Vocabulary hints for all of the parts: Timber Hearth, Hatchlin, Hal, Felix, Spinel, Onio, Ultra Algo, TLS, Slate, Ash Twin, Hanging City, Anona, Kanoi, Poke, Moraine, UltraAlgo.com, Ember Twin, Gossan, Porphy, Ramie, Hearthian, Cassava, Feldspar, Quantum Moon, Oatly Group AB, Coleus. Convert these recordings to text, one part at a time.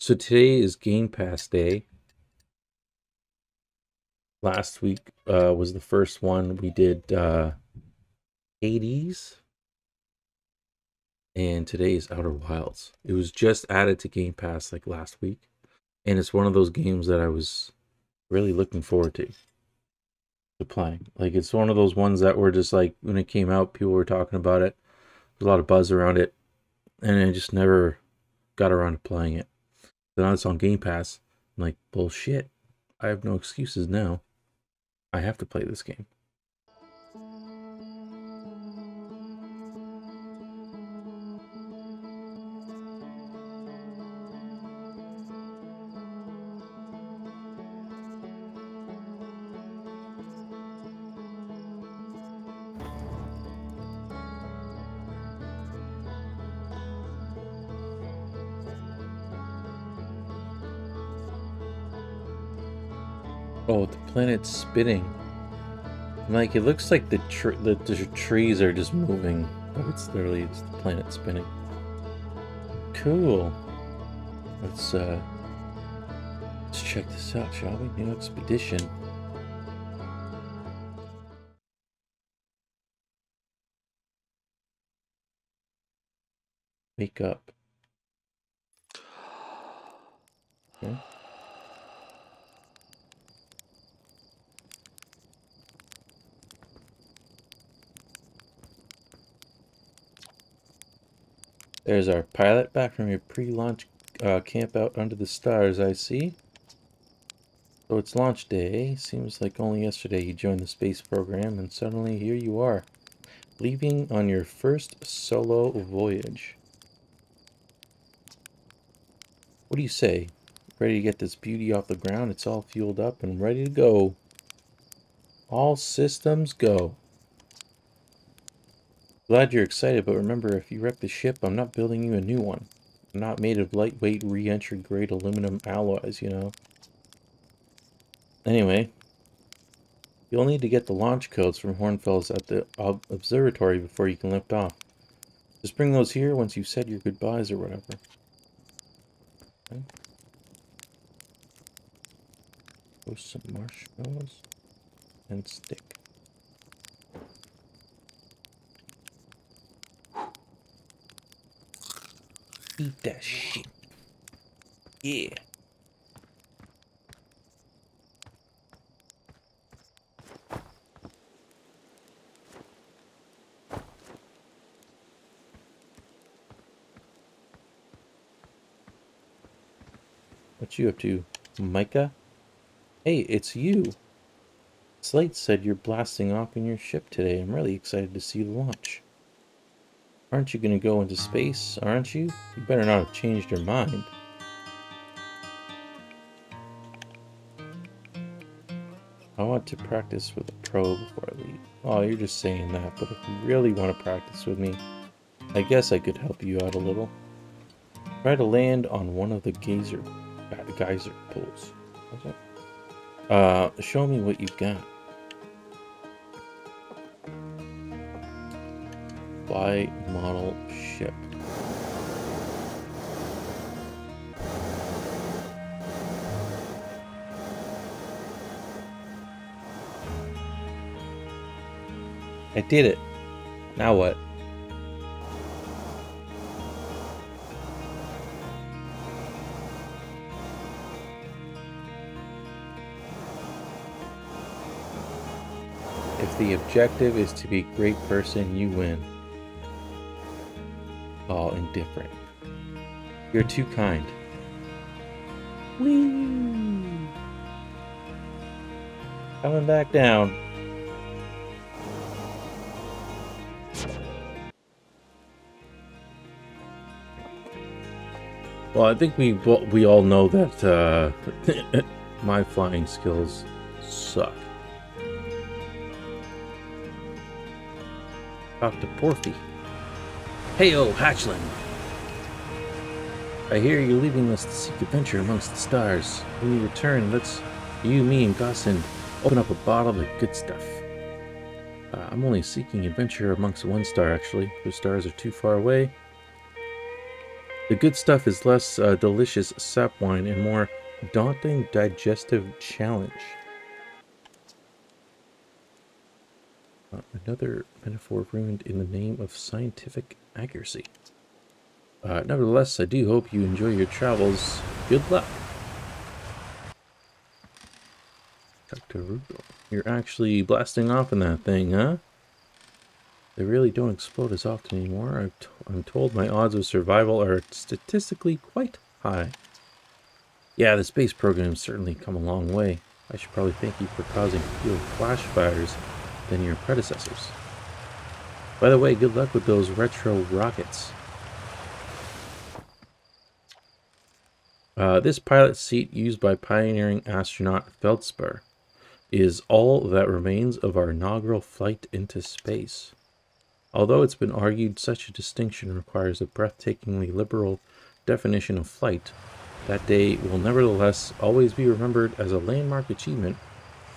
So today is Game Pass day. Last week was the first one. We did Hades. And today is Outer Wilds. It was just added to Game Pass like last week. And it's one of those games that I was really looking forward to playing. Like, it's one of those ones that were just like, when it came out, people were talking about it. There's a lot of buzz around it. And I just never got around to playing it. Then now it's on Game Pass. I'm like, bullshit. I have no excuses now. I have to play this game. Oh, the planet's spinning. Like, it looks like the trees are just moving, but it's literally just the planet spinning. Cool. Let's check this out, shall we? New expedition. Wake up. Okay. There's our pilot back from your pre-launch camp out under the stars, I see. So it's launch day. Seems like only yesterday you joined the space program, and suddenly here you are, leaving on your first solo voyage. What do you say? Ready to get this beauty off the ground? It's all fueled up and ready to go. All systems go. Glad you're excited, but remember, if you wreck the ship, I'm not building you a new one. I'm not made of lightweight, re-entry grade aluminum alloys, you know. Anyway, you'll need to get the launch codes from Hornfels at the observatory before you can lift off. Just bring those here once you've said your goodbyes or whatever. Okay. Post some marshmallows and stick. Eat that shit. Yeah. What you up to, Micah? Hey, it's you. Slate said you're blasting off in your ship today. I'm really excited to see the launch. Aren't you gonna go into space, aren't you? You better not have changed your mind. I want to practice with a pro before I leave. Oh, you're just saying that, but if you really want to practice with me, I guess I could help you out a little. Try to land on one of the geyser pools. Okay. Show me what you've got. By model ship. I did it. Now what? If the objective is to be a great person, you win. All indifferent. You're too kind. Whee! Coming back down. Well, I think we all know that my flying skills suck. Talk to Porphy. Hey-o, Hatchlin! I hear you're leaving us to seek adventure amongst the stars. When you return, let's, you, me, and Gossan, open up a bottle of good stuff. I'm only seeking adventure amongst one star, actually. The stars are too far away. The good stuff is less delicious sap wine and more daunting digestive challenge. Another metaphor ruined in the name of scientific accuracy. Nevertheless, I do hope you enjoy your travels. Good luck. Talk to Rugal. You're actually blasting off in that thing, huh? They really don't explode as often anymore. I'm told my odds of survival are statistically quite high. Yeah, the space program's certainly come a long way. I should probably thank you for causing fewer flash fires than your predecessors. By the way, good luck with those retro rockets. This pilot seat used by pioneering astronaut Feldspar is all that remains of our inaugural flight into space. Although it's been argued such a distinction requires a breathtakingly liberal definition of flight, that day will nevertheless always be remembered as a landmark achievement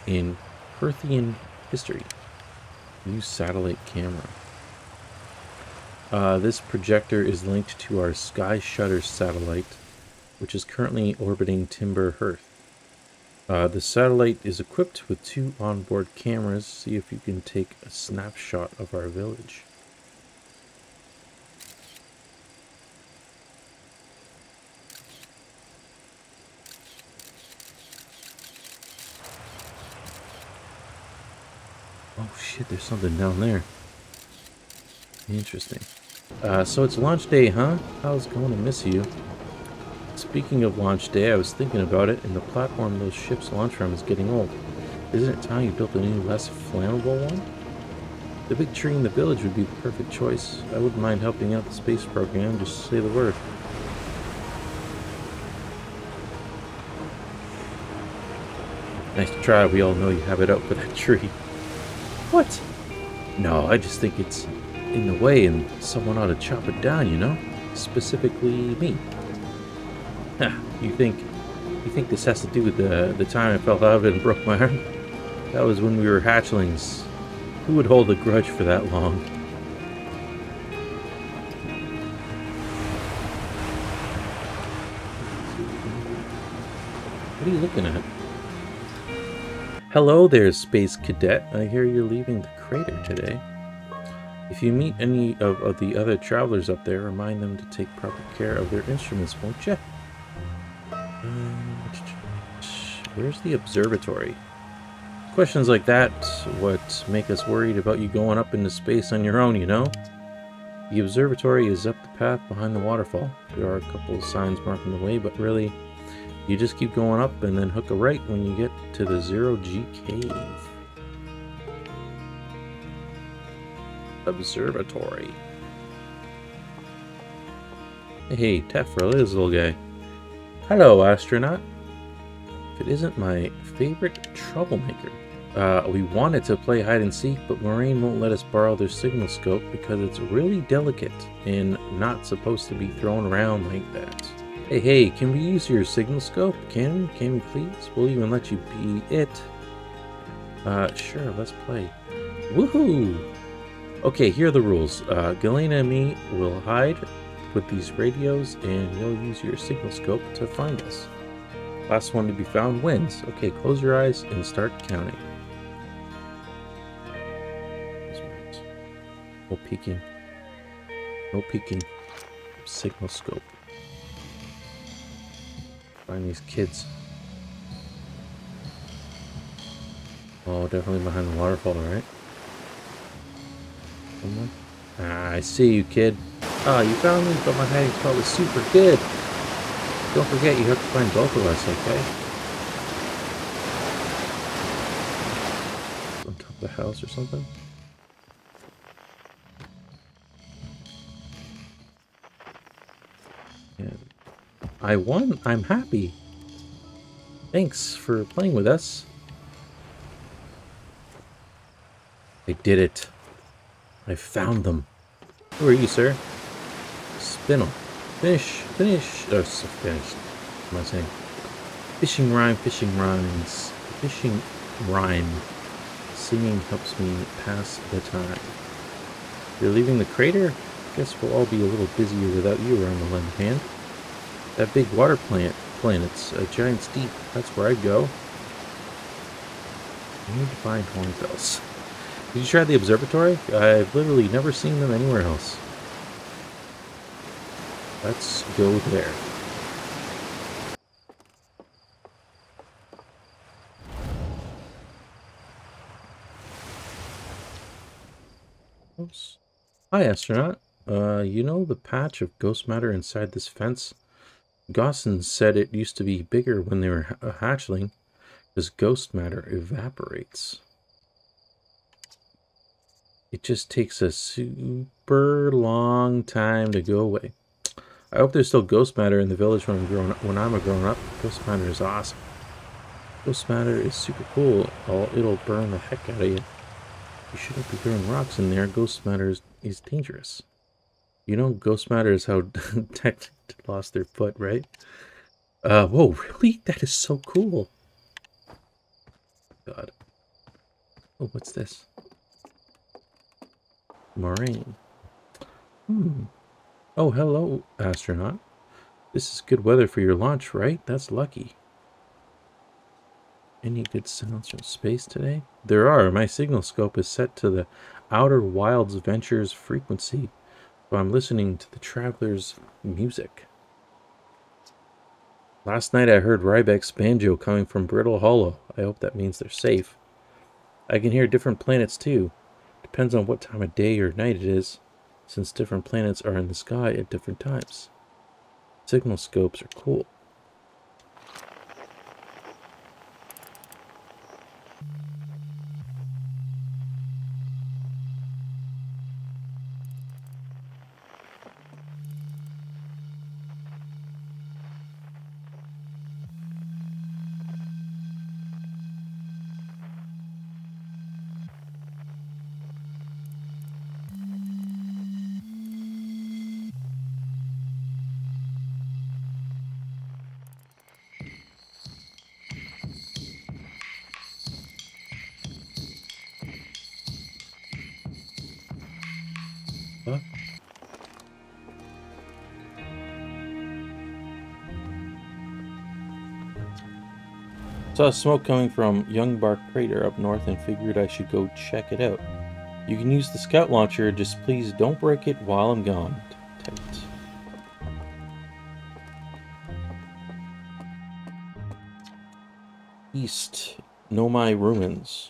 in Hearthian history. New satellite camera. This projector is linked to our Sky Shutter satellite, which is currently orbiting Timber Hearth. The satellite is equipped with 2 onboard cameras. See if you can take a snapshot of our village. Oh shit, there's something down there. Interesting. So it's launch day, huh? I was going to miss you. Speaking of launch day, I was thinking about it, and the platform those ships launch from is getting old. Isn't it time you built a new, less flammable one? The big tree in the village would be the perfect choice. I wouldn't mind helping out the space program, just say the word. Nice to try, we all know you have it up for that tree. What? No, I just think it's in the way and someone ought to chop it down, you know? Specifically me. You think this has to do with the time I fell out of it and broke my arm? That was when we were hatchlings. Who would hold a grudge for that long? What are you looking at? Hello there, Space Cadet. I hear you're leaving the crater today. If you meet any of the other travelers up there, remind them to take proper care of their instruments, won't you? Where's the observatory? Questions like that, what make us worried about you going up into space on your own, you know? The observatory is up the path behind the waterfall. There are a couple of signs marking the way, but really, you just keep going up and then hook a right when you get to the 0G cave. Observatory. Hey, Tephra, look at this little guy. Hello, astronaut. If it isn't my favorite troublemaker. We wanted to play hide and seek, but Moraine won't let us borrow their signal scope because it's really delicate and not supposed to be thrown around like that. Hey, can we use your signal scope? Can we please? We'll even let you be it. Sure, let's play. Woohoo! Okay, here are the rules. Galena and me will hide with these radios, and you'll use your signal scope to find us. Last one to be found wins. Okay, close your eyes and start counting. No peeking. No peeking. Signal scope. Find these kids. Oh, definitely behind the waterfall, right? Someone? Ah, I see you, kid. Ah, oh, you found me, but my hiding spot was super good. Don't forget, you have to find both of us, okay? On top of the house or something? Yeah. I won! I'm happy! Thanks for playing with us. I did it. I found them. Who are you, sir? Spinel. Finished. What am I saying? Fishing rhymes. Fishing rhyme. Singing helps me pass the time. You're leaving the crater? Guess we'll all be a little busier without you around the lend hand. That big water planet's a Giants Deep. That's where I'd go. I need to find Hornfels. Did you try the observatory? I've literally never seen them anywhere else. Let's go there. Oops. Hi, astronaut. You know the patch of ghost matter inside this fence? Gossan said it used to be bigger when they were a hatchling, because ghost matter evaporates. It just takes a super long time to go away. I hope there's still ghost matter in the village when I'm a grown up. Ghost matter is awesome. Ghost matter is super cool. It'll burn the heck out of you. You shouldn't be throwing rocks in there. Ghost matter is dangerous. You know ghost matter is how Tech lost their foot, right? Whoa, really? That is so cool. God. Oh, what's this? Moraine. Hmm. Oh, hello, astronaut. This is good weather for your launch, right? That's lucky. Any good sounds from space today? There are. My signal scope is set to the Outer Wilds Ventures frequency, so I'm listening to the Traveler's music. Last night I heard Ryback's banjo coming from Brittle Hollow. I hope that means they're safe. I can hear different planets too. Depends on what time of day or night it is, since different planets are in the sky at different times. Signal scopes are cool. Saw smoke coming from Young Bark Crater up north and figured I should go check it out. You can use the scout launcher, just please don't break it while I'm gone. Tight. East, Nomai Ruins.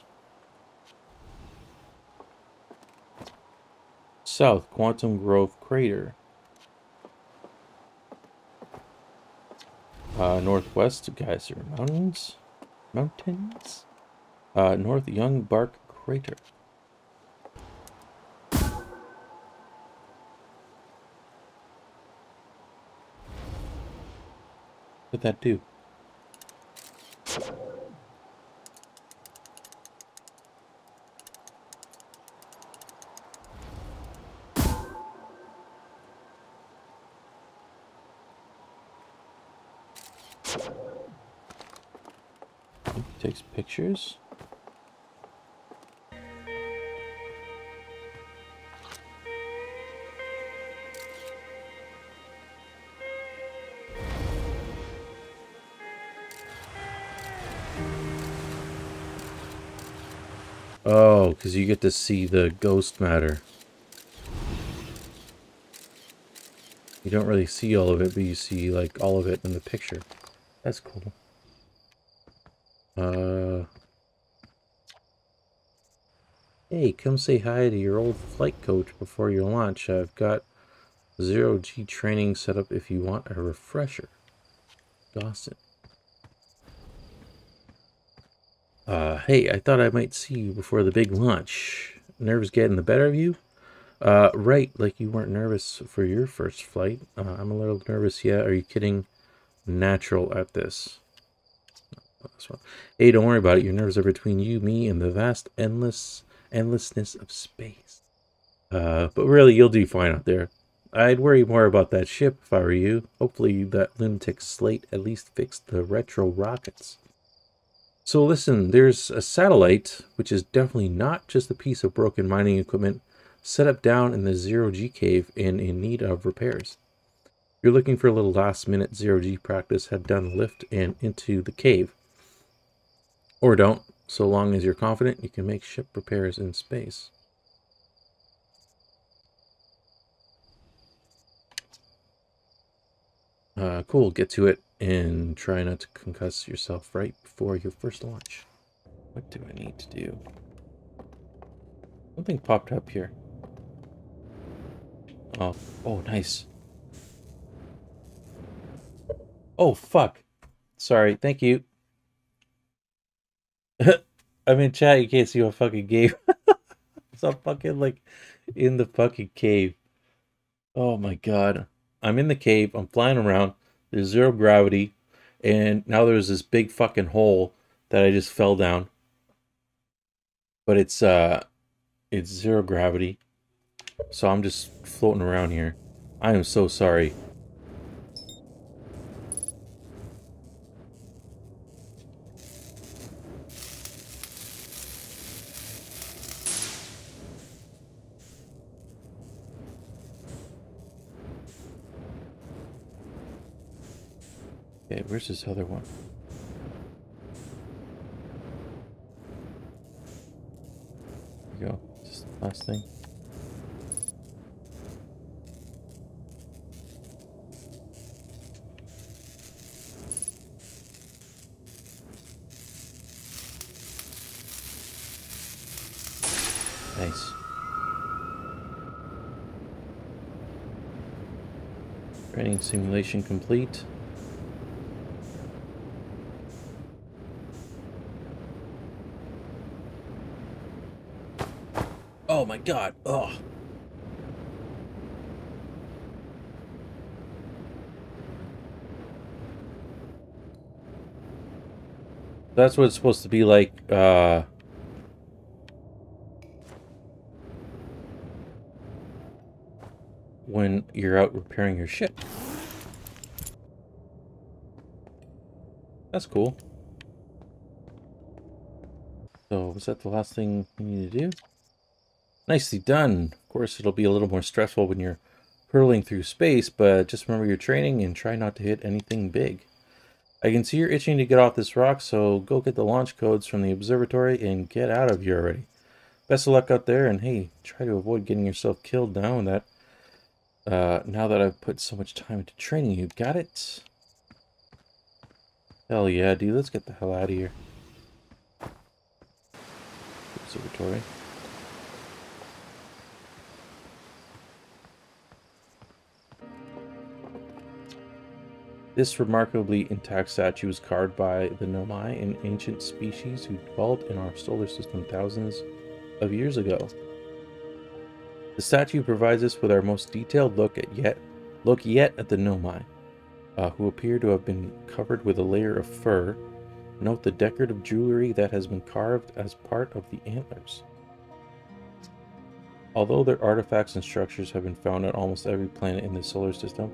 South, Quantum Grove Crater. Northwest, Geyser Mountains. North Young Bark Crater. What'd that do? Takes pictures. Oh, because you get to see the ghost matter. You don't really see all of it, but you see like all of it in the picture. That's cool. Hey, come say hi to your old flight coach before your launch. I've got 0G training set up if you want a refresher. Gossan. Hey, I thought I might see you before the big launch. Nerves getting the better of you? Right, like you weren't nervous for your first flight. I'm a little nervous, yeah. Are you kidding? Natural at this. Hey, don't worry about it. Your nerves are between you, me, and the vast endlessness of space. But really, you'll do fine out there. I'd worry more about that ship if I were you. Hopefully that lunatic Slate at least fixed the retro rockets. So listen, there's a satellite, which is definitely not just a piece of broken mining equipment. set up down in the Zero-G cave and in need of repairs. If you're looking for a little last-minute Zero-G practice, head down the lift and into the cave. Or don't, so long as you're confident you can make ship repairs in space. Cool, get to it and try not to concuss yourself right before your first launch. What do I need to do? Something popped up here. Oh, nice. Oh, fuck. Sorry, thank you. I'm in chat, you can't see what fucking game. So I'm fucking like in the fucking cave. Oh my god. I'm in the cave, I'm flying around, there's zero gravity, and now there's this big fucking hole that I just fell down. But it's zero gravity, so I'm just floating around here. I am so sorry. Okay, where's this other one? There we go. Just the last thing. Nice. Training simulation complete. Oh my god, oh. That's what it's supposed to be like, when you're out repairing your ship. That's cool. So, was that the last thing we need to do? Nicely done. Of course, it'll be a little more stressful when you're hurling through space, but just remember your training and try not to hit anything big. I can see you're itching to get off this rock, so go get the launch codes from the observatory and get out of here already. Best of luck out there, and hey, try to avoid getting yourself killed now that I've put so much time into training you. Got it? Hell yeah, dude. Let's get the hell out of here. Observatory. This remarkably intact statue was carved by the Nomai, an ancient species who dwelt in our solar system thousands of years ago. The statue provides us with our most detailed look yet at the Nomai, who appear to have been covered with a layer of fur. Note the decorative jewelry that has been carved as part of the antlers. Although their artifacts and structures have been found on almost every planet in the solar system,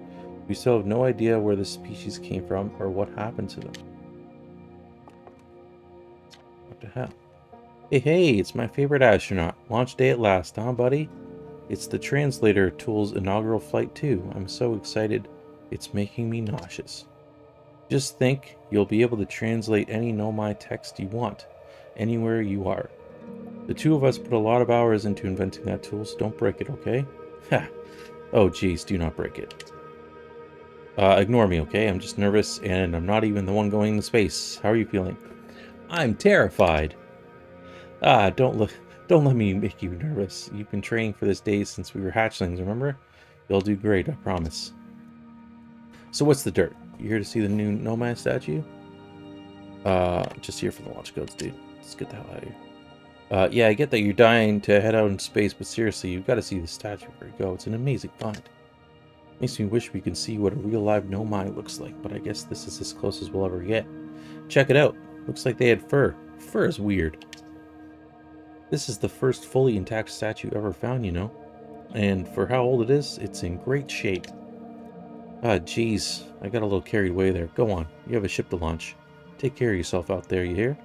we still have no idea where this species came from or what happened to them. What the hell? Hey, hey, it's my favorite astronaut. Launch day at last, huh, buddy? It's the translator tool's inaugural flight too. I'm so excited. It's making me nauseous. Just think, you'll be able to translate any Nomai text you want, anywhere you are. The two of us put a lot of hours into inventing that tool, so don't break it, okay? Ha! Oh geez, do not break it. Ignore me, okay? I'm just nervous, and I'm not even the one going into space. How are you feeling? I'm terrified. Ah, don't let me make you nervous. You've been training for this day since we were hatchlings, remember? You'll do great, I promise. So what's the dirt? You here to see the new Nomai statue? Just here for the launch codes, dude. Let's get the hell out of here. Yeah, I get that you're dying to head out in space, but seriously, you've got to see the statue before you go. It's an amazing find. Makes me wish we could see what a real live Nomai looks like, but I guess this is as close as we'll ever get. Check it out. Looks like they had fur. Fur is weird. This is the first fully intact statue ever found, you know. And for how old it is, it's in great shape. Ah, jeez. I got a little carried away there. Go on. You have a ship to launch. Take care of yourself out there, you hear?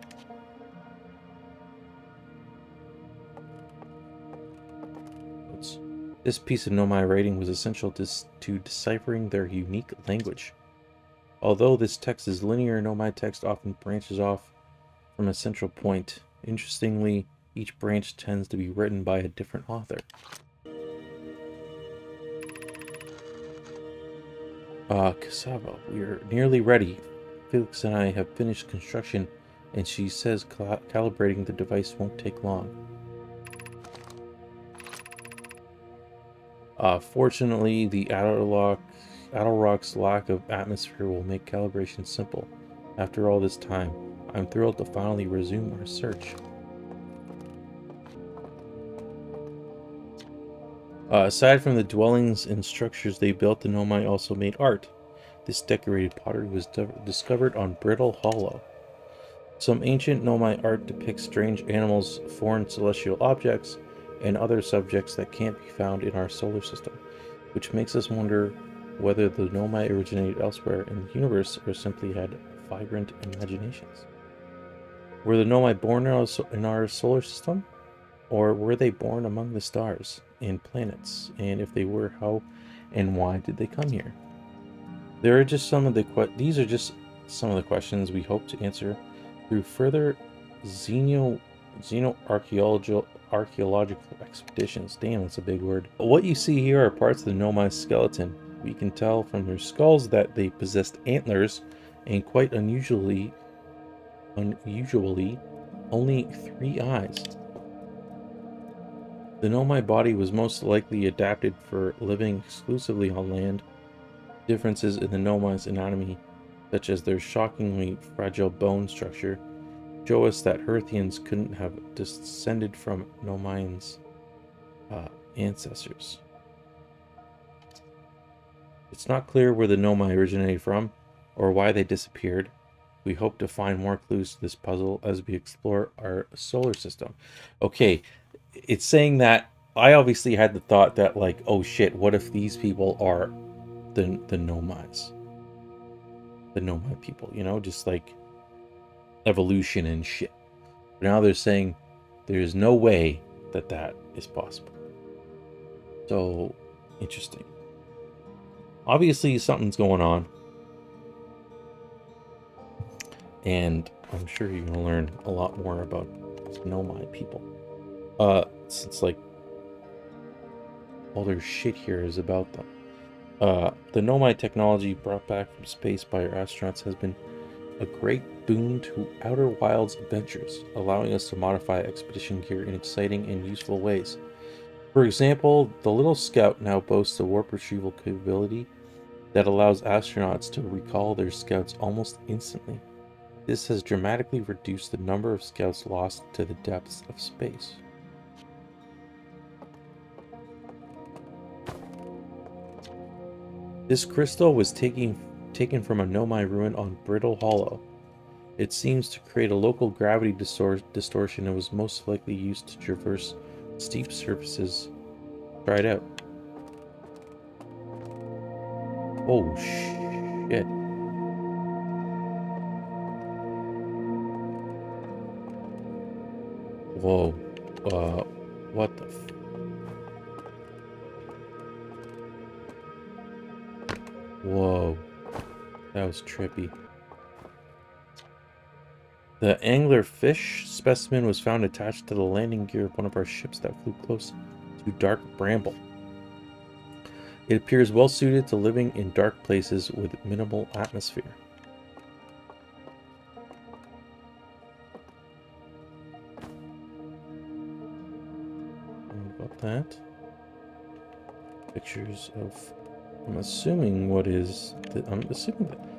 This piece of Nomai writing was essential to deciphering their unique language. Although this text is linear, Nomai text often branches off from a central point. Interestingly, each branch tends to be written by a different author. Cassava, we are nearly ready. Felix and I have finished construction, and she says calibrating the device won't take long. Fortunately, the Adderlock's lack of atmosphere will make calibration simple. After all this time, I'm thrilled to finally resume our search. Aside from the dwellings and structures they built, the Nomai also made art. This decorated pottery was discovered on Brittle Hollow. Some ancient Nomai art depicts strange animals, foreign celestial objects, and other subjects that can't be found in our solar system, which makes us wonder whether the Nomai originated elsewhere in the universe or simply had vibrant imaginations. Were the Nomai born in our solar system? Or were they born among the stars and planets? And if they were, how and why did they come here? These are just some of the questions we hope to answer through further xenoarchaeological expeditions. Damn, that's a big word. What you see here are parts of the Nomai skeleton. We can tell from their skulls that they possessed antlers, and quite unusually, only three eyes. The Nomai body was most likely adapted for living exclusively on land. Differences in the Nomai's anatomy, such as their shockingly fragile bone structure, show us that Hearthians couldn't have descended from Nomai's ancestors. It's not clear where the Nomai originated from, or why they disappeared. We hope to find more clues to this puzzle as we explore our solar system. Okay. It's saying that I obviously had the thought that, like, oh shit, what if these people are the Nomais? The Nomai people, you know, just like evolution and shit. But now they're saying there is no way that that is possible. So, interesting. Obviously, something's going on. And I'm sure you're going to learn a lot more about Nomai people. Since, like, all their shit here is about them. The Nomai technology brought back from space by our astronauts has been a great boon to Outer Wilds adventures, allowing us to modify expedition gear in exciting and useful ways. For example, the Little Scout now boasts a warp retrieval capability that allows astronauts to recall their scouts almost instantly. This has dramatically reduced the number of scouts lost to the depths of space. This crystal was taken from a Nomai ruin on Brittle Hollow. It seems to create a local gravity distortion and was most likely used to traverse steep surfaces. Try it out. Oh shit. Whoa. What the f- Whoa, that was trippy. The anglerfish specimen was found attached to the landing gear of one of our ships that flew close to dark bramble. It appears well suited to living in dark places with minimal atmosphere. And about that, pictures of. I'm assuming what is... I'm assuming that...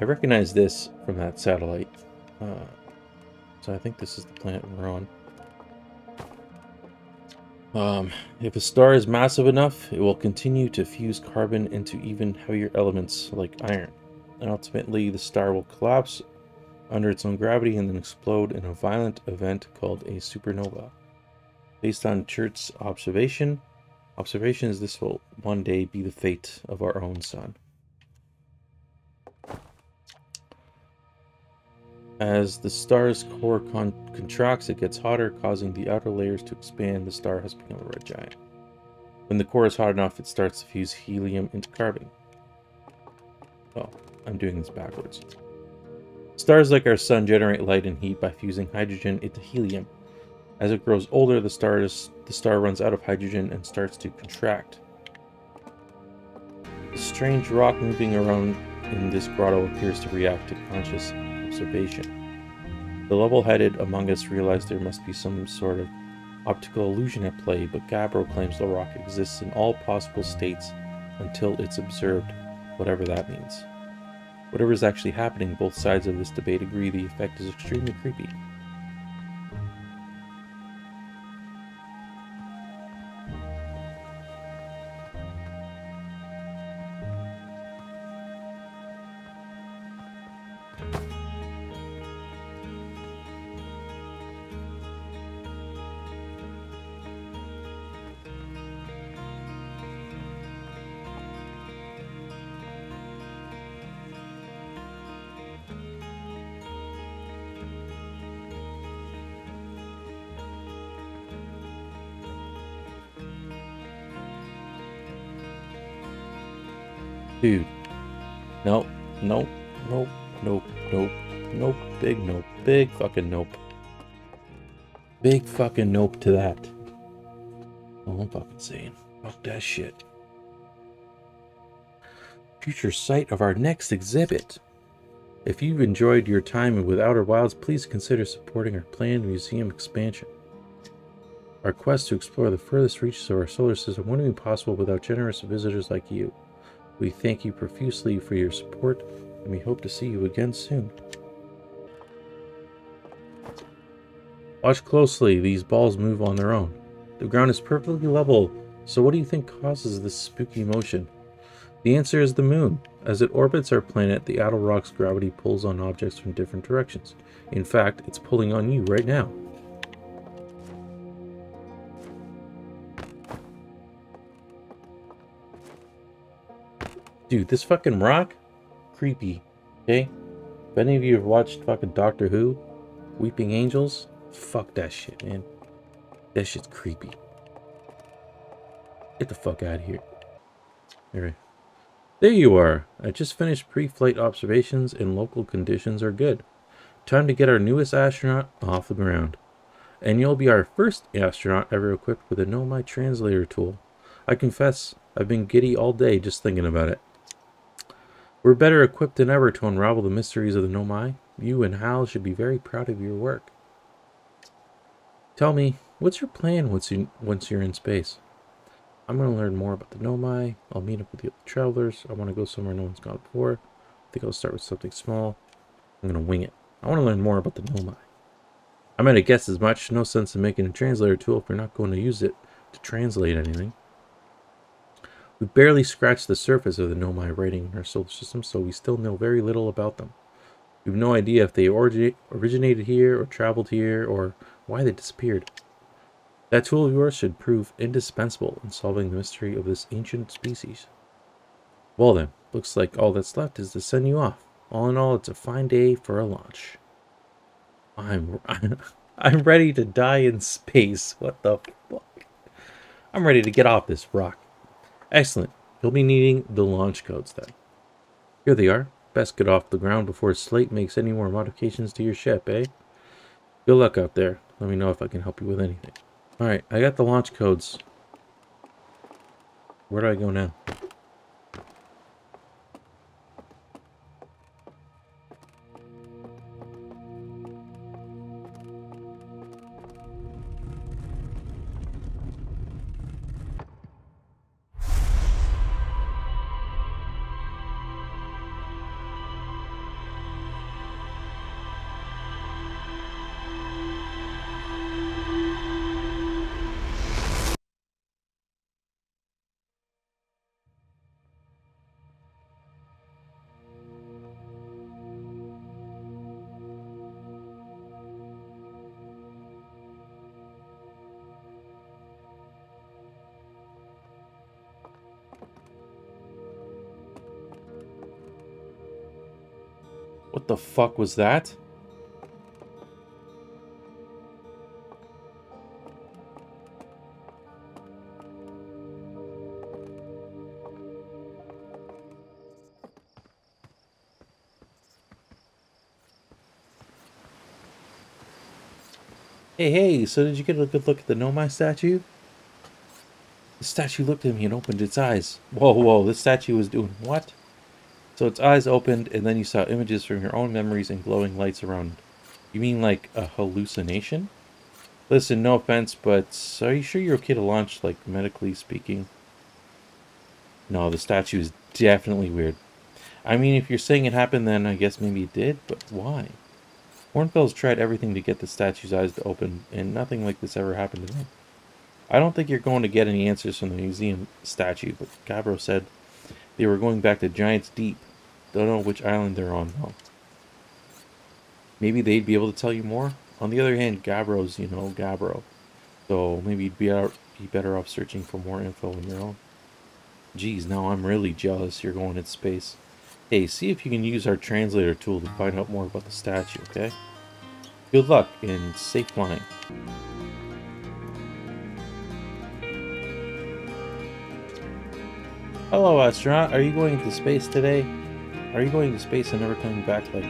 I recognize this from that satellite. So I think this is the planet we're on. If a star is massive enough, it will continue to fuse carbon into even heavier elements like iron. And ultimately, the star will collapse under its own gravity and then explode in a violent event called a supernova. Based on Church's observations, this will one day be the fate of our own sun. As the star's core contracts, it gets hotter, causing the outer layers to expand. The star has become a red giant. When the core is hot enough, it starts to fuse helium into carbon. Oh, I'm doing this backwards. Stars like our sun generate light and heat by fusing hydrogen into helium. As it grows older, the star runs out of hydrogen and starts to contract. The strange rock moving around in this grotto appears to react to conscious observation. The level-headed among us realize there must be some sort of optical illusion at play, but Gabbro claims the rock exists in all possible states until it's observed, whatever that means. Whatever is actually happening, both sides of this debate agree the effect is extremely creepy. Dude, nope, nope, nope, nope, nope, nope, big nope, big fucking nope. Big fucking nope to that. Oh, I'm fucking saying, fuck that shit. Future sight of our next exhibit. If you've enjoyed your time with Outer Wilds, please consider supporting our planned museum expansion. Our quest to explore the furthest reaches of our solar system wouldn't be possible without generous visitors like you. We thank you profusely for your support, and we hope to see you again soon. Watch closely. These balls move on their own. The ground is perfectly level, so what do you think causes this spooky motion? The answer is the moon. As it orbits our planet, the outer rock's gravity pulls on objects from different directions. In fact, it's pulling on you right now. Dude, this fucking rock? Creepy. Okay? If any of you have watched fucking Doctor Who, Weeping Angels, fuck that shit, man. That shit's creepy. Get the fuck out of here. Alright. There you are. I just finished pre-flight observations and local conditions are good. Time to get our newest astronaut off the ground. And you'll be our first astronaut ever equipped with a Nomai translator tool. I confess, I've been giddy all day just thinking about it. We're better equipped than ever to unravel the mysteries of the Nomai. You and Hal should be very proud of your work. Tell me, what's your plan once you're in space? I'm going to learn more about the Nomai. I'll meet up with the other travelers. I want to go somewhere no one's gone before. I think I'll start with something small. I'm going to wing it. I want to learn more about the Nomai. I might have guessed as much. No sense in making a translator tool if we're not going to use it to translate anything. We barely scratched the surface of the Nomai writing in our solar system, so we still know very little about them. We have no idea if they originated here, or traveled here, or why they disappeared. That tool of yours should prove indispensable in solving the mystery of this ancient species. Well then, looks like all that's left is to send you off. All in all, it's a fine day for a launch. I'm ready to die in space. What the fuck? I'm ready to get off this rock. Excellent. You'll be needing the launch codes then. Here they are. Best get off the ground before Slate makes any more modifications to your ship, eh? Good luck out there. Let me know if I can help you with anything. Alright, I got the launch codes. Where do I go now? What the fuck was that? Hey, so did you get a good look at the Nomai statue? The statue looked at me and opened its eyes. Whoa, this statue was doing what? So its eyes opened, and then you saw images from your own memories and glowing lights around. You mean like a hallucination? Listen, no offense, but are you sure you're okay to launch, like, medically speaking? No, the statue is definitely weird. I mean, if you're saying it happened, then I guess maybe it did, but why? Hornfels tried everything to get the statue's eyes to open, and nothing like this ever happened to them. I don't think you're going to get any answers from the museum statue, but Gabbro said they were going back to Giants Deep. Don't know which island they're on, though. Maybe they'd be able to tell you more? On the other hand, Gabbro's, you know, Gabbro. So maybe you'd be better off searching for more info on your own. Geez, now I'm really jealous you're going in space. Hey, see if you can use our translator tool to find out more about the statue, okay? Good luck, and safe flying. Hello, astronaut. Are you going to space today? Are you going to space and never coming back like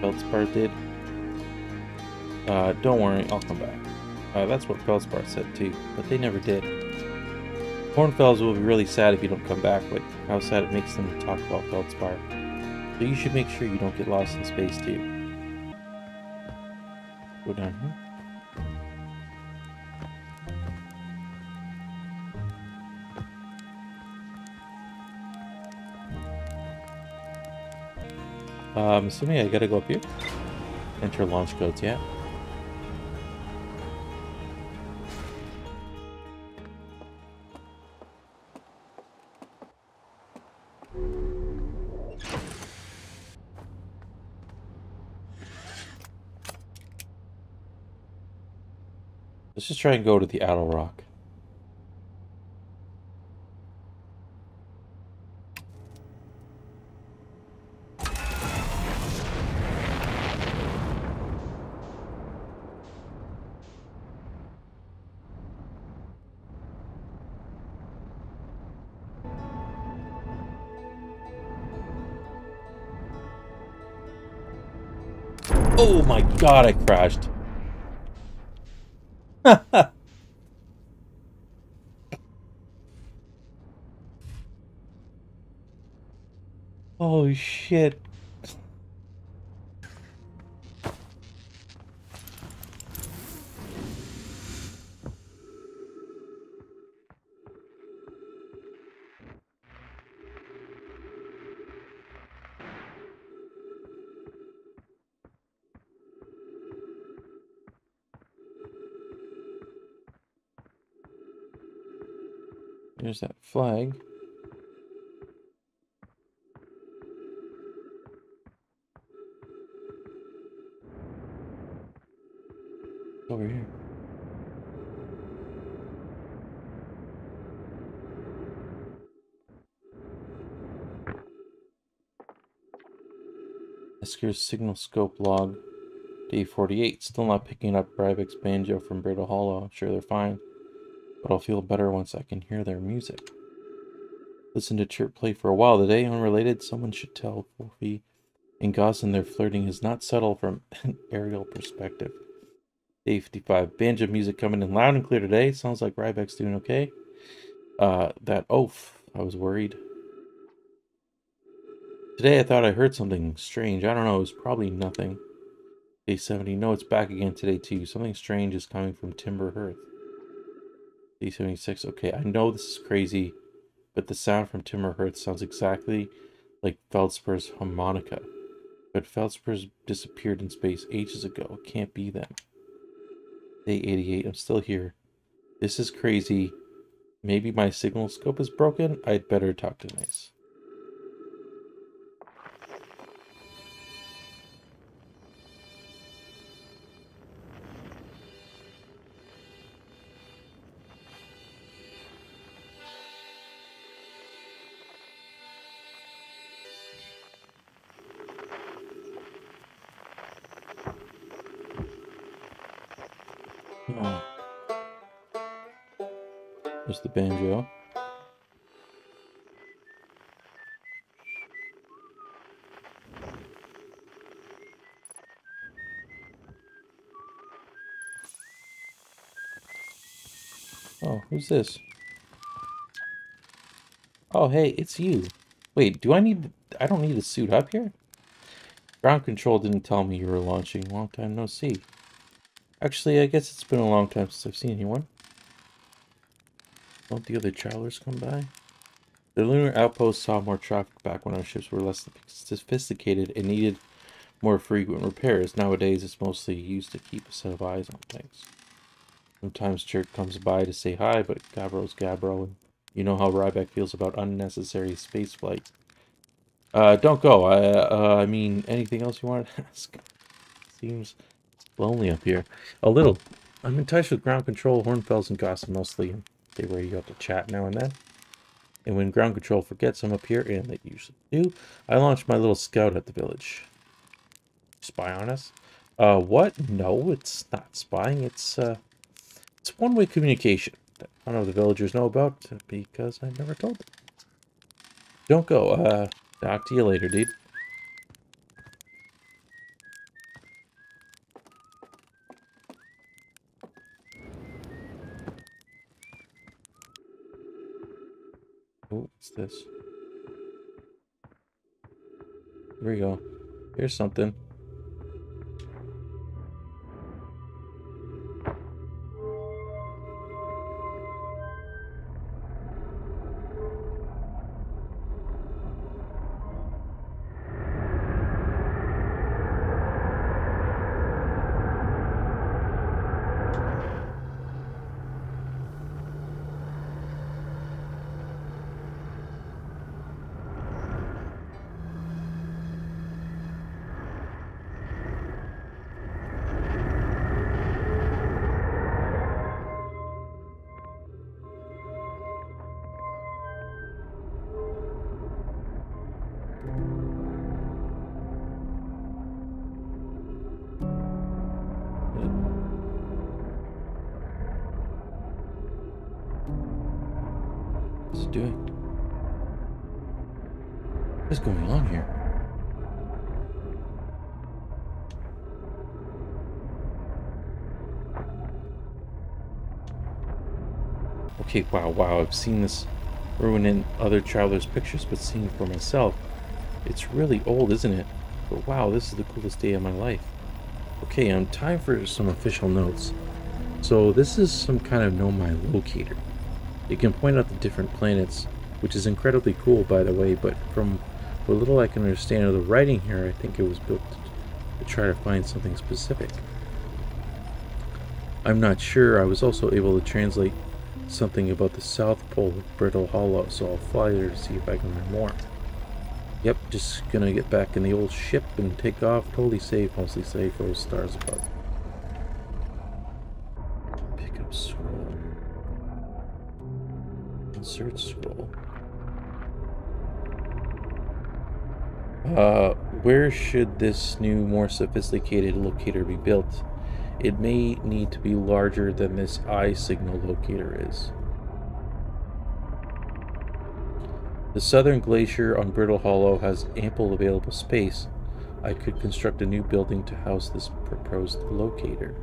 Feldspar did? Don't worry, I'll come back. That's what Feldspar said too, but they never did. Hornfels will be really sad if you don't come back, like how sad it makes them to talk about Feldspar. So you should make sure you don't get lost in space too. Go down here. I'm assuming I gotta go up here. Enter launch codes, yeah. Let's just try and go to the Attle Rock. Oh my god, I crashed. Oh shit. There's that flag. Over here. Esker's signal scope log. Day 48. Still not picking up Brivek's banjo from Brittle Hollow. I'm sure they're fine, but I'll feel better once I can hear their music. Listen to Chirp play for a while today. Unrelated, someone should tell Porphy and Gossan their flirting is not subtle from an aerial perspective. Day 55. Banjo music coming in loud and clear today. Sounds like Ryback's doing okay. That oaf. I was worried. Today I thought I heard something strange. I don't know. It was probably nothing. Day 70. No, it's back again today too. Something strange is coming from Timber Hearth. Day 76. Okay, I know this is crazy, but the sound from Timber Hearth sounds exactly like Feldspar's harmonica. But Feldspar's disappeared in space ages ago. It can't be them. Day 88. I'm still here. This is crazy. Maybe my signal scope is broken. I'd better talk to Nice. There's the banjo. Oh, who's this? Oh, hey, it's you. Wait, do I need... I don't need a suit up here? Ground control didn't tell me you were launching. Long time no see. Actually, I guess it's been a long time since I've seen anyone. Don't the other travelers come by? The lunar outpost saw more traffic back when our ships were less sophisticated and needed more frequent repairs. Nowadays, it's mostly used to keep a set of eyes on things. Sometimes Chirk comes by to say hi, but Gabbro's Gabbro, and you know how Ryback feels about unnecessary space flights. Don't go. I mean, anything else you want to ask? Seems lonely up here. A little. I'm in touch with ground control, Hornfels, and Gossan mostly. They radio up to chat now and then. And when ground control forgets I'm up here, and they usually do, I launch my little scout at the village. Spy on us? What? No, it's not spying. It's one-way communication that none of the villagers know about because I never told them. Don't go. Talk to you later, dude. Oh, what's this? Here we go. Here's something. Okay, wow, I've seen this ruin in other travelers' pictures, but seeing for myself, it's really old, isn't it? But wow, this is the coolest day of my life. Okay, time for some official notes. So this is some kind of Nomai locator. It can point out the different planets, which is incredibly cool, by the way, but from what little I can understand of the writing here, I think it was built to try to find something specific. I'm not sure. I was also able to translate something about the South Pole with Brittle Hollow, so I'll fly there to see if I can learn more. Yep, just gonna get back in the old ship and take off. Totally safe, mostly safe, those stars above. Pick up scroll. Insert scroll. Where should this new, more sophisticated locator be built? It may need to be larger than this eye signal locator is. The southern glacier on Brittle Hollow has ample available space. I could construct a new building to house this proposed locator.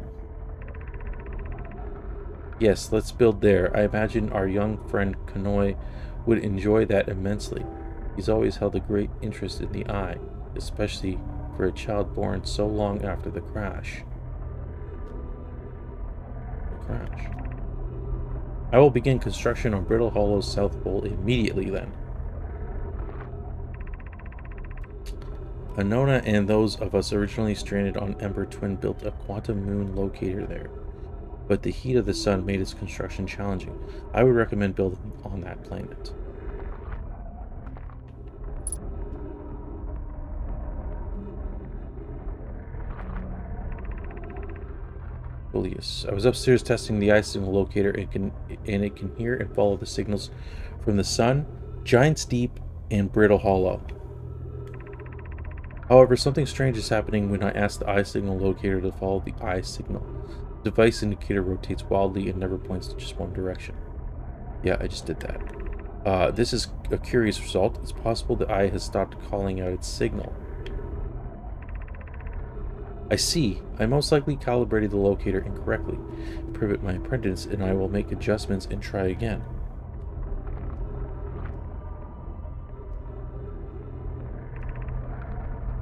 Yes, let's build there. I imagine our young friend Kanoi would enjoy that immensely. He's always held a great interest in the eye, especially for a child born so long after the crash. I will begin construction on Brittle Hollow's South Pole immediately then. Anona and those of us originally stranded on Ember Twin built a Quantum Moon locator there, but the heat of the sun made its construction challenging. I would recommend building on that planet. Coleus. I was upstairs testing the eye signal locator and it can hear and follow the signals from the sun, Giants Deep, and Brittle Hollow. However, something strange is happening when I ask the eye signal locator to follow the eye signal. The device indicator rotates wildly and never points to just one direction. Yeah, I just did that. This is a curious result. It's possible the eye has stopped calling out its signal. I see. I most likely calibrated the locator incorrectly. Pivot my apprentice, and I will make adjustments and try again.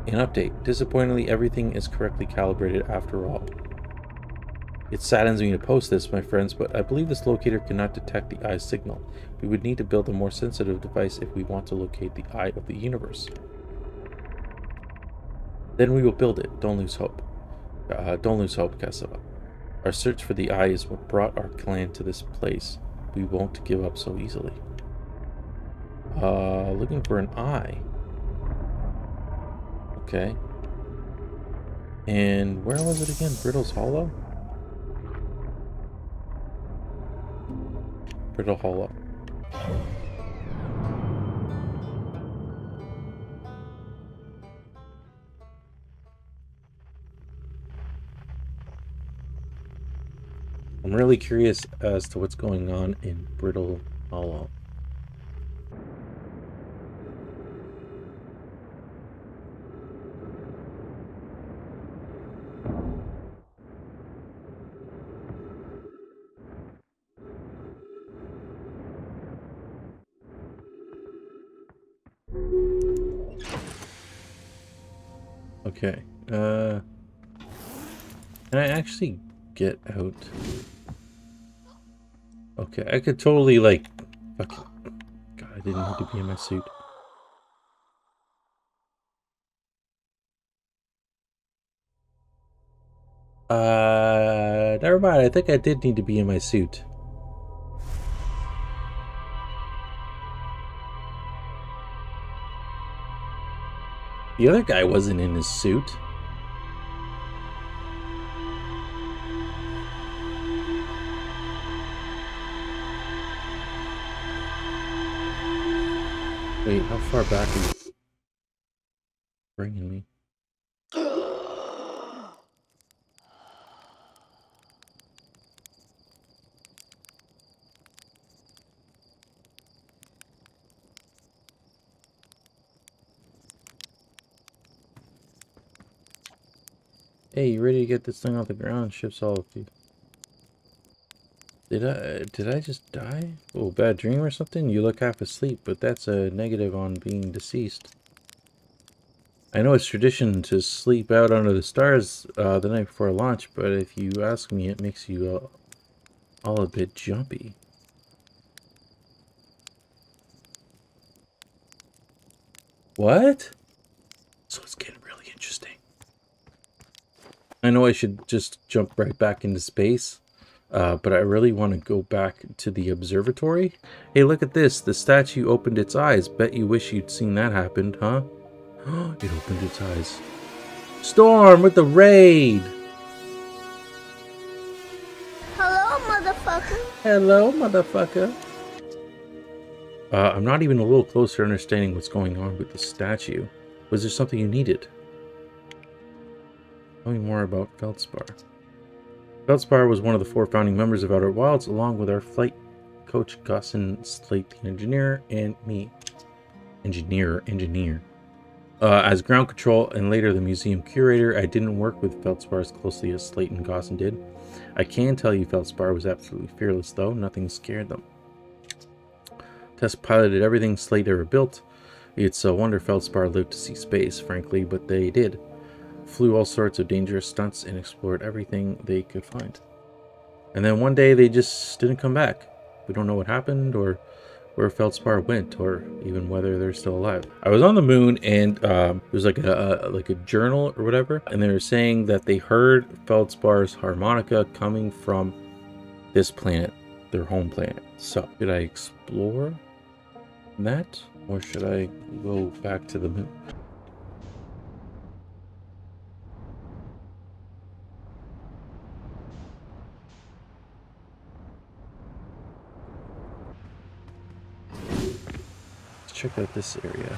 An update. Disappointingly, everything is correctly calibrated after all. It saddens me to post this, my friends, but I believe this locator cannot detect the eye signal. We would need to build a more sensitive device if we want to locate the eye of the universe. Then we will build it. Don't lose hope. Don't lose hope, Cassava. Our search for the eye is what brought our clan to this place. We won't give up so easily. Looking for an eye. Okay. And where was it again? Brittle's Hollow? Brittle Hollow. I'm really curious as to what's going on in Brittle Hollow. Okay, can I actually get out? Okay, I could totally, like, fuck it. God, I didn't need to be in my suit. Never mind, I think I did need to be in my suit. The other guy wasn't in his suit. Wait, how far back are you bringing me? Hey, you ready to get this thing off the ground? Ship's all of you. Did I just die? Oh, bad dream or something? You look half asleep, but that's a negative on being deceased. I know it's tradition to sleep out under the stars the night before launch, but if you ask me, it makes you all a bit jumpy. What? So it's getting really interesting. I know I should just jump right back into space, but I really want to go back to the observatory. Hey, look at this. The statue opened its eyes. Bet you wish you'd seen that happen, huh? It opened its eyes. Storm with the raid! Hello, motherfucker. Hello, motherfucker. I'm not even a little closer understanding what's going on with the statue. Was there something you needed? Tell me more about Feldspar. Feldspar was one of the 4 founding members of Outer Wilds, along with our flight coach Gossan, Slate, the engineer, and me. Engineer. As ground control and later the museum curator, I didn't work with Feldspar as closely as Slate and Gossan did. I can tell you Feldspar was absolutely fearless, though. Nothing scared them. Test piloted everything Slate ever built. It's a wonder Feldspar lived to see space, frankly, but they did. Flew all sorts of dangerous stunts and explored everything they could find. And then one day they just didn't come back. We don't know what happened or where Feldspar went or even whether they're still alive. I was on the moon and it was like a journal or whatever, and they were saying that they heard Feldspar's harmonica coming from this planet, their home planet. So did I explore that or should I go back to the moon? Check out this area.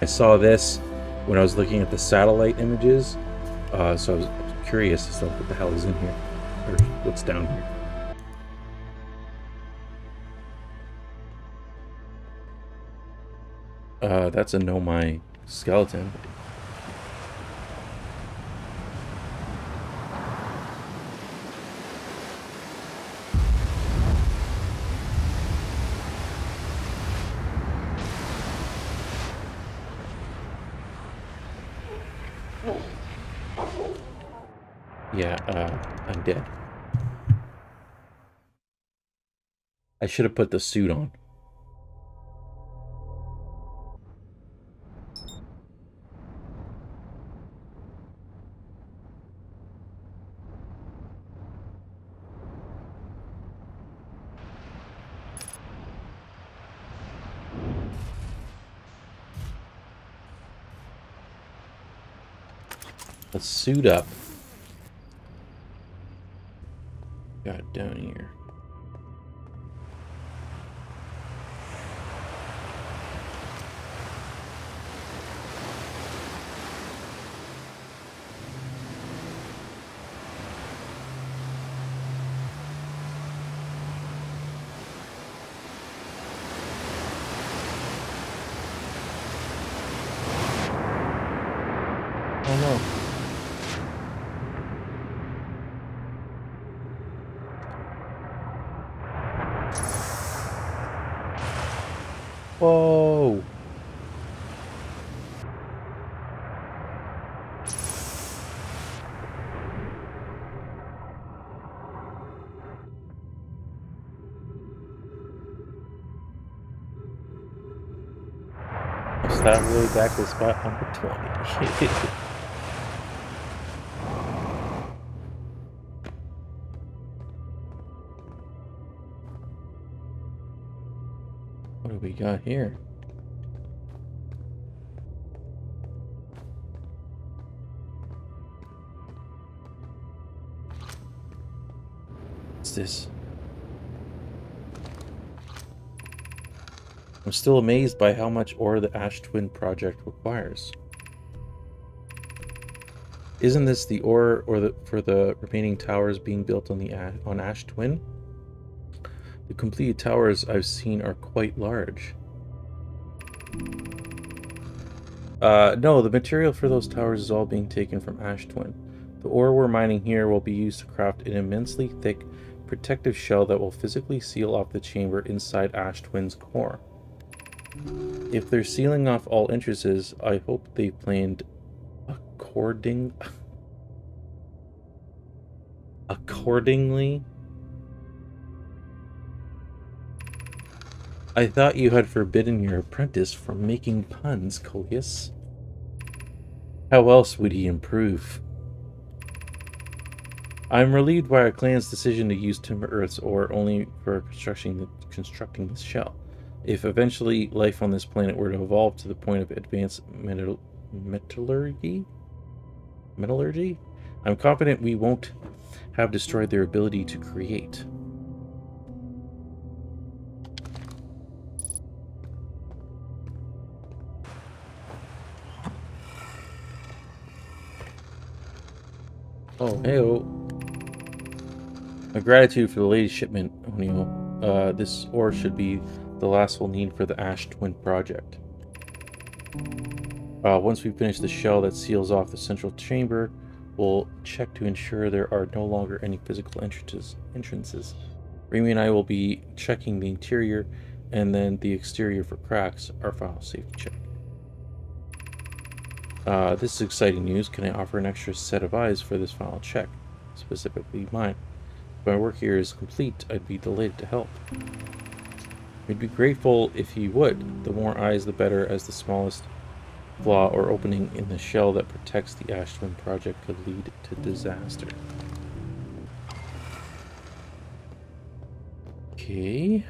I saw this when I was looking at the satellite images, so I was curious as to what the hell is in here, or what's down here. That's a Nomai skeleton. Yeah, I'm dead. I should have put the suit on. Let's suit up. Got down here. That really back to spot number 20. What do we got here? What's this? I'm still amazed by how much ore the Ash Twin project requires. Isn't this the ore for the remaining towers being built on Ash Twin? The completed towers I've seen are quite large. No, the material for those towers is all being taken from Ash Twin. The ore we're mining here will be used to craft an immensely thick protective shell that will physically seal off the chamber inside Ash Twin's core. If they're sealing off all entrances, I hope they planned accordingly. I thought you had forbidden your apprentice from making puns, Coleus. How else would he improve? I'm relieved by our clan's decision to use Timber Hearth's ore only for constructing this shell. If eventually life on this planet were to evolve to the point of advanced metallurgy, I'm confident we won't have destroyed their ability to create. Oh, heyo. My gratitude for the latest shipment, Onio. This ore should be the last we'll need for the Ash Twin project. Once we finish the shell that seals off the central chamber, we'll check to ensure there are no longer any physical entrances. Ramie and I will be checking the interior and then the exterior for cracks, our final safety check. This is exciting news. Can I offer an extra set of eyes for this final check, specifically mine? If my work here is complete, I'd be delighted to help. We'd be grateful if you would. The more eyes, the better, as the smallest flaw or opening in the shell that protects the Ash Twin project could lead to disaster. Okay.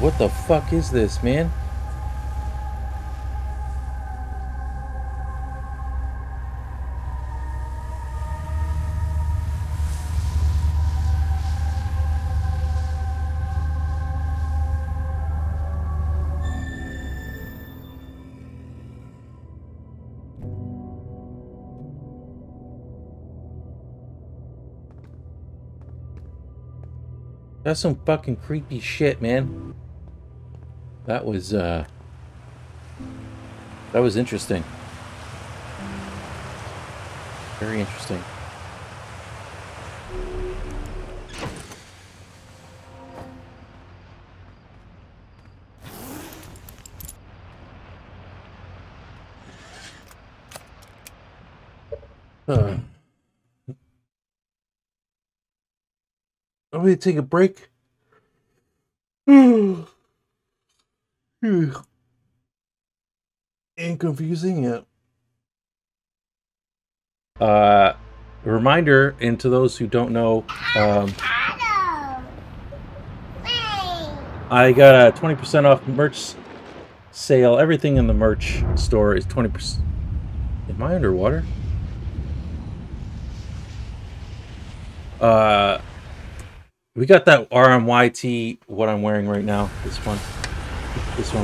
What the fuck is this, man? That's some fucking creepy shit, man. That was interesting. Very interesting. I'm going to take a break. And confusing it. Reminder, and to those who don't know, I got a 20% off merch sale. Everything in the merch store is 20%. Am I underwater? We got that RMYT, what I'm wearing right now, this one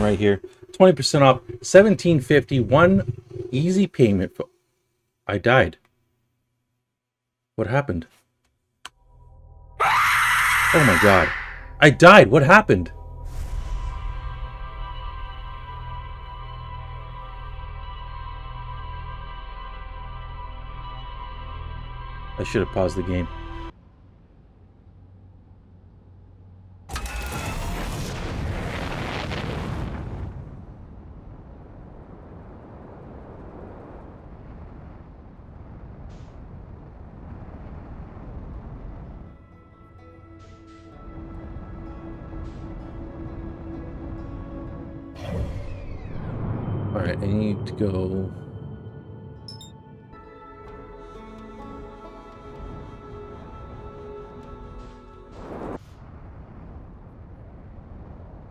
right here, 20% off, $17.50, one easy payment. I died. What happened? Oh my god. I died. What happened? I should have paused the game. Go.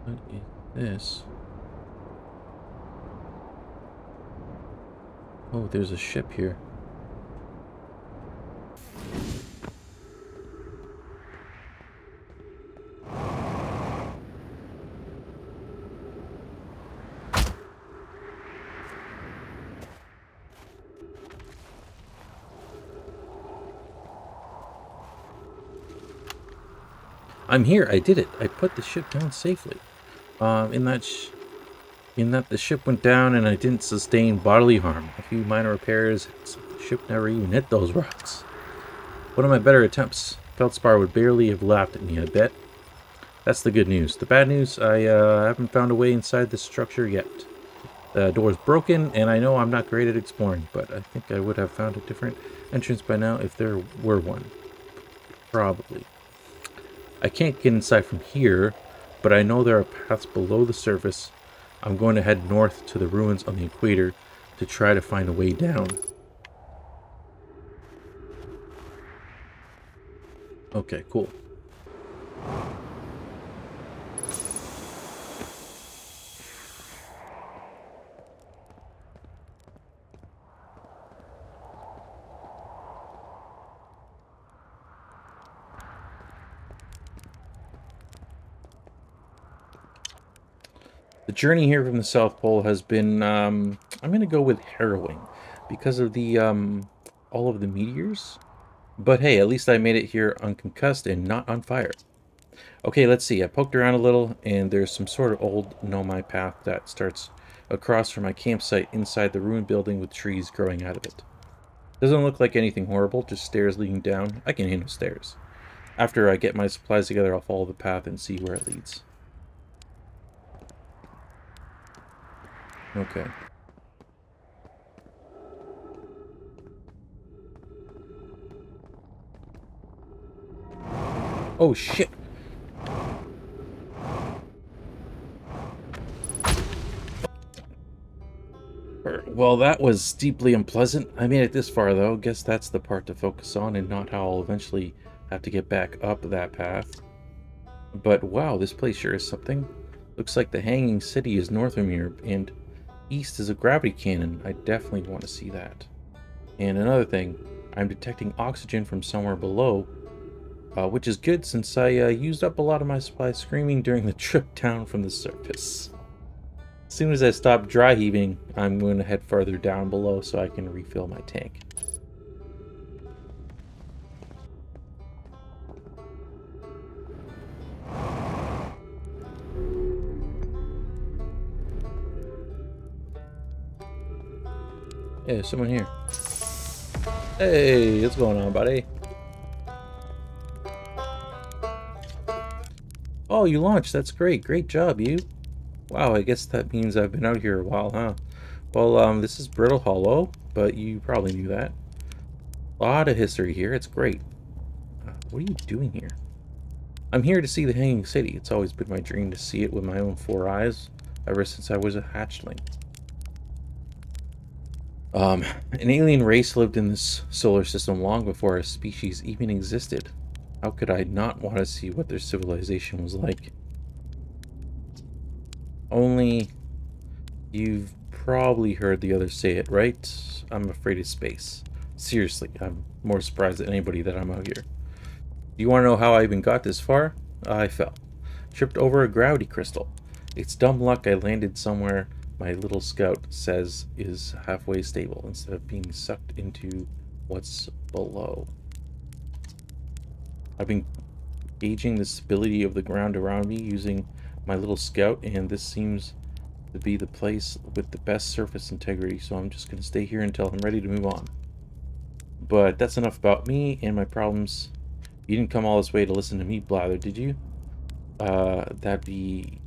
What is this? Oh, there's a ship here. I'm here. I did it. I put the ship down safely. The ship went down and I didn't sustain bodily harm. A few minor repairs. The ship never even hit those rocks. One of my better attempts. Feldspar would barely have laughed at me, I bet. That's the good news. The bad news, I haven't found a way inside this structure yet. The door's broken and I know I'm not great at exploring, but I think I would have found a different entrance by now if there were one. Probably. I can't get inside from here, but I know there are paths below the surface. I'm going to head north to the ruins on the equator to try to find a way down. Okay, cool. The journey here from the South Pole has been, I'm going to go with harrowing because of the, all of the meteors. But hey, at least I made it here unconcussed and not on fire. Okay, let's see. I poked around a little and there's some sort of old Nomai path that starts across from my campsite inside the ruined building with trees growing out of it. Doesn't look like anything horrible, just stairs leading down. I can handle stairs. After I get my supplies together, I'll follow the path and see where it leads. Okay. Oh shit. Well, that was deeply unpleasant. I made it this far though. Guess that's the part to focus on and not how I'll eventually have to get back up that path. But wow, this place sure is something. Looks like the Hanging City is north of here and east is a gravity cannon. I definitely want to see that. And another thing, I'm detecting oxygen from somewhere below, which is good since I used up a lot of my supplies screaming during the trip down from the surface. As soon as I stop dry heaving, I'm going to head further down below so I can refill my tank. Yeah, there's someone here. Hey, what's going on, buddy? Oh, you launched. That's great. Great job, you. Wow, I guess that means I've been out here a while, huh? Well, this is Brittle Hollow, but you probably knew that. A lot of history here. It's great. What are you doing here? I'm here to see the Hanging City. It's always been my dream to see it with my own four eyes, ever since I was a hatchling. An alien race lived in this solar system long before our species even existed. How could I not want to see what their civilization was like? Only, you've probably heard the others say it, right? I'm afraid of space. Seriously, I'm more surprised than anybody that I'm out here. You want to know how I even got this far? I fell. Tripped over a gravity crystal. It's dumb luck I landed somewhere my little scout says is halfway stable instead of being sucked into what's below. I've been gauging the stability of the ground around me using my little scout, and this seems to be the place with the best surface integrity, so I'm just going to stay here until I'm ready to move on. But that's enough about me and my problems. You didn't come all this way to listen to me blather, did you? That'd be...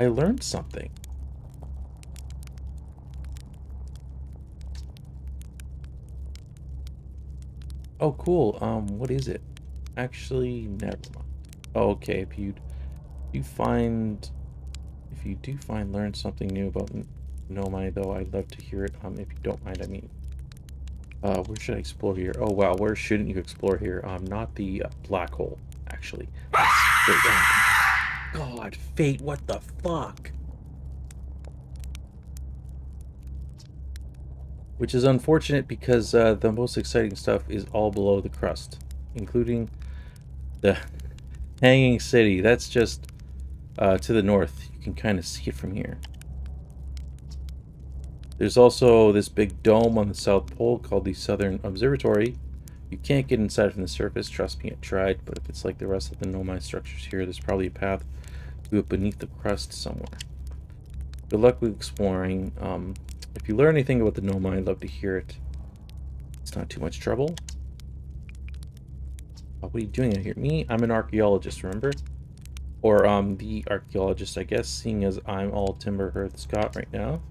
I learned something. Oh, cool. What is it? Actually, never mind. Oh, okay, if you do find learn something new about Nomai, though, I'd love to hear it. If you don't mind, I mean. Where should I explore here? Oh, wow, where shouldn't you explore here? Not the black hole, actually. God, Fate, what the fuck? Which is unfortunate because the most exciting stuff is all below the crust, including the Hanging City. That's just to the north. You can kind of see it from here. There's also this big dome on the South Pole called the Southern Observatory. You can't get inside from the surface, trust me, I tried, but if it's like the rest of the Nomai structures here, there's probably a path to it beneath the crust somewhere. Good luck with exploring. If you learn anything about the Nomai, I'd love to hear it. It's not too much trouble. What are you doing out here? Me? I'm an archaeologist, remember? Or the archaeologist, I guess, seeing as I'm all Timber Hearth Scott right now.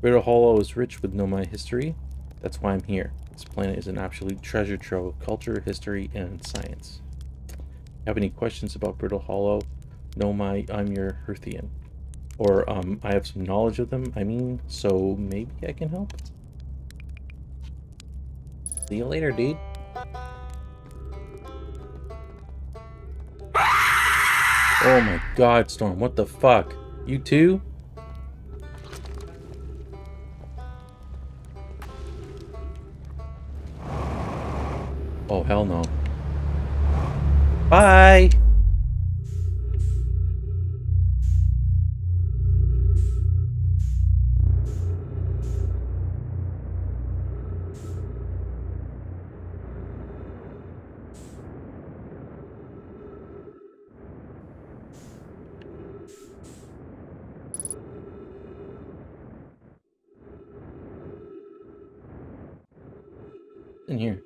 Brittle Hollow is rich with Nomai history. That's why I'm here. This planet is an absolute treasure trove of culture, history, and science. If you have any questions about Brittle Hollow, Nomai, I'm your Hearthian. Or, I have some knowledge of them, I mean, so maybe I can help? See you later, dude. Oh my god, Storm, what the fuck? You too? Oh, hell no. Bye! In here.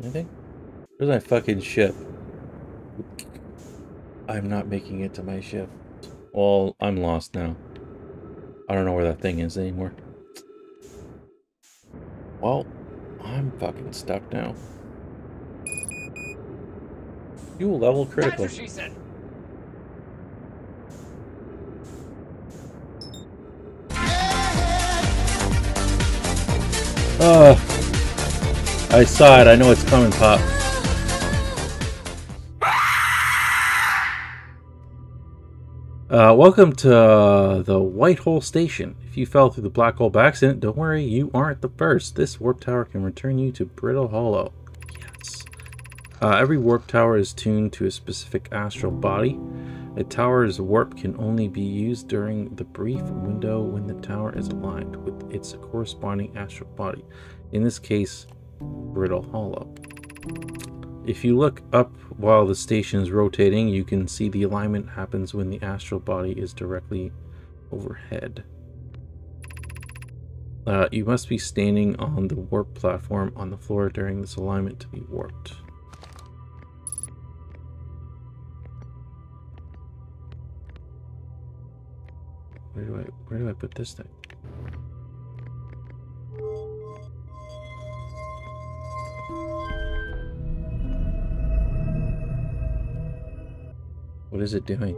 Anything? Where's my fucking ship? I'm not making it to my ship. Well, I'm lost now. I don't know where that thing is anymore. Well, I'm fucking stuck now. Fuel level critical. That's what she said. I saw it. I know it's coming, Pop. Welcome to the White Hole Station. If you fell through the black hole by accident, don't worry, you aren't the first. This warp tower can return you to Brittle Hollow. Yes. Every warp tower is tuned to a specific astral body. A tower's warp can only be used during the brief window when the tower is aligned with its corresponding astral body. In this case, Brittle Hollow. If you look up while the station is rotating, you can see the alignment happens when the astral body is directly overhead. You must be standing on the warp platform on the floor during this alignment to be warped. Where do I put this thing? What is it doing?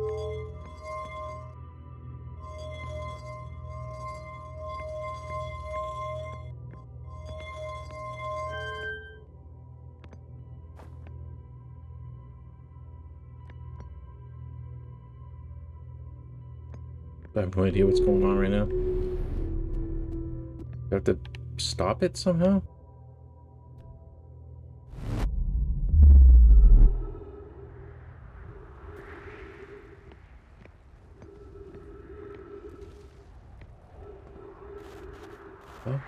I have no idea what's going on right now. Do I have to stop it somehow? Fuck.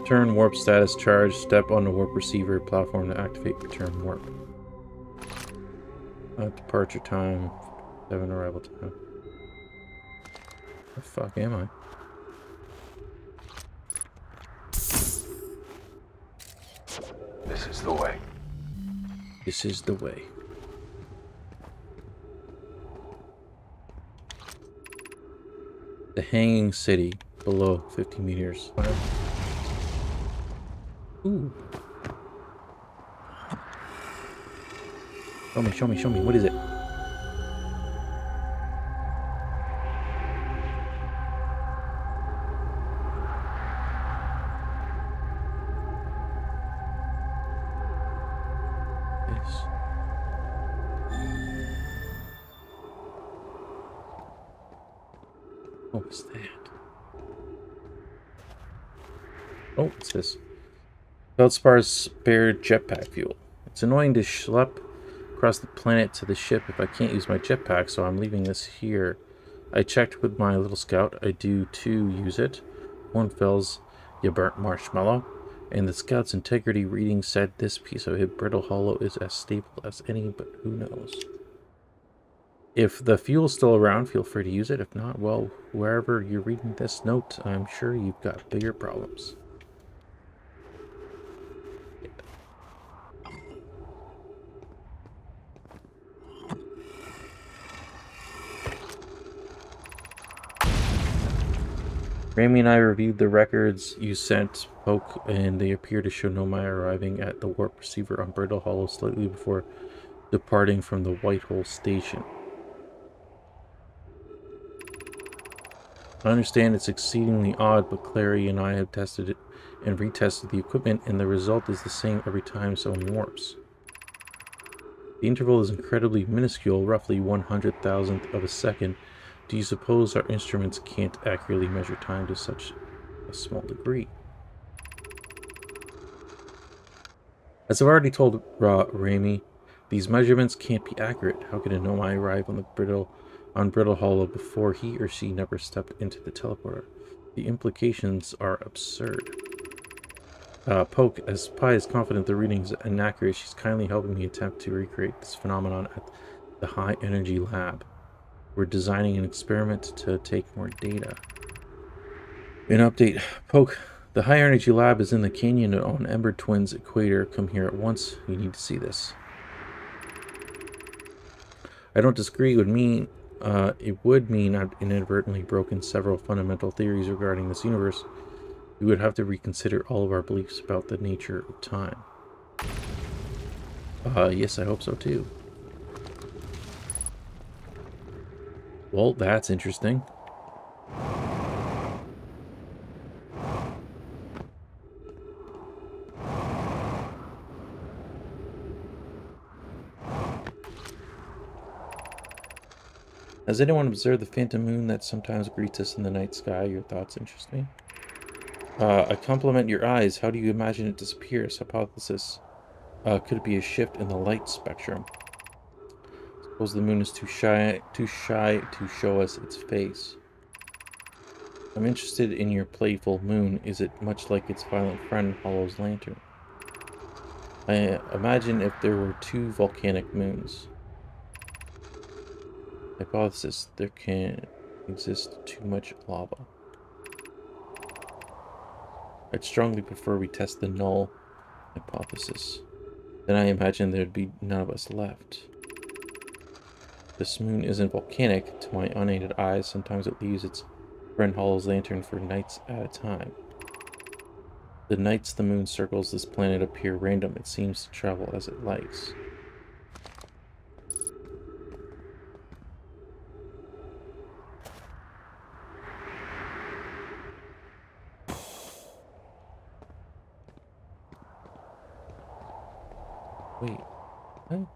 Return warp status charge. Step on the warp receiver platform to activate return warp. Departure time. 7 arrival time. Where the fuck am I? This is the way. This is the way. The Hanging City below 50 meters. Ooh. Show me. What is it? Yes. What was that? Oh, what's this? Feldspar's spare jetpack fuel. It's annoying to schlep across the planet to the ship if I can't use my jetpack, so I'm leaving this here. I checked with my little scout. I do too use it. Hornfels, you burnt marshmallow. And the scout's integrity reading said this piece of it, Brittle Hollow, is as stable as any, but who knows? If the fuel's still around, feel free to use it. If not, well, wherever you're reading this note, I'm sure you've got bigger problems. Ramie and I reviewed the records you sent, Poke, and they appear to show Nomai arriving at the warp receiver on Brittle Hollow slightly before departing from the White Hole Station. I understand it's exceedingly odd, but Clary and I have tested it and retested the equipment, and the result is the same every time someone warps. The interval is incredibly minuscule, roughly 100,000th of a second. Do you suppose our instruments can't accurately measure time to such a small degree? As I've already told Ramie, these measurements can't be accurate. How could a Nomai arrive on Brittle Hollow before he or she never stepped into the teleporter? The implications are absurd. Poke, as Pi is confident the reading is inaccurate, she's kindly helping me attempt to recreate this phenomenon at the High Energy Lab. We're designing an experiment to take more data. An update. Poke, the High Energy Lab is in the canyon on Ember Twin's equator. Come here at once. You need to see this. I don't disagree. It would mean I've inadvertently broken several fundamental theories regarding this universe. We would have to reconsider all of our beliefs about the nature of time. Yes, I hope so too. Well, that's interesting. Has anyone observed the phantom moon that sometimes greets us in the night sky? Your thoughts interest me. I compliment your eyes. How do you imagine it disappears? Hypothesis. Could it be a shift in the light spectrum? Suppose the moon is too shy to show us its face. I'm interested in your playful moon. Is it much like its violent friend Hollow's lantern? I imagine if there were two volcanic moons. Hypothesis, there can't exist too much lava. I'd strongly prefer we test the null hypothesis. Then I imagine there'd be none of us left. This moon isn't volcanic. To my unaided eyes, sometimes it leaves its friend Hollow's lantern for nights at a time. The nights the moon circles this planet appear random. It seems to travel as it likes. Wait, what?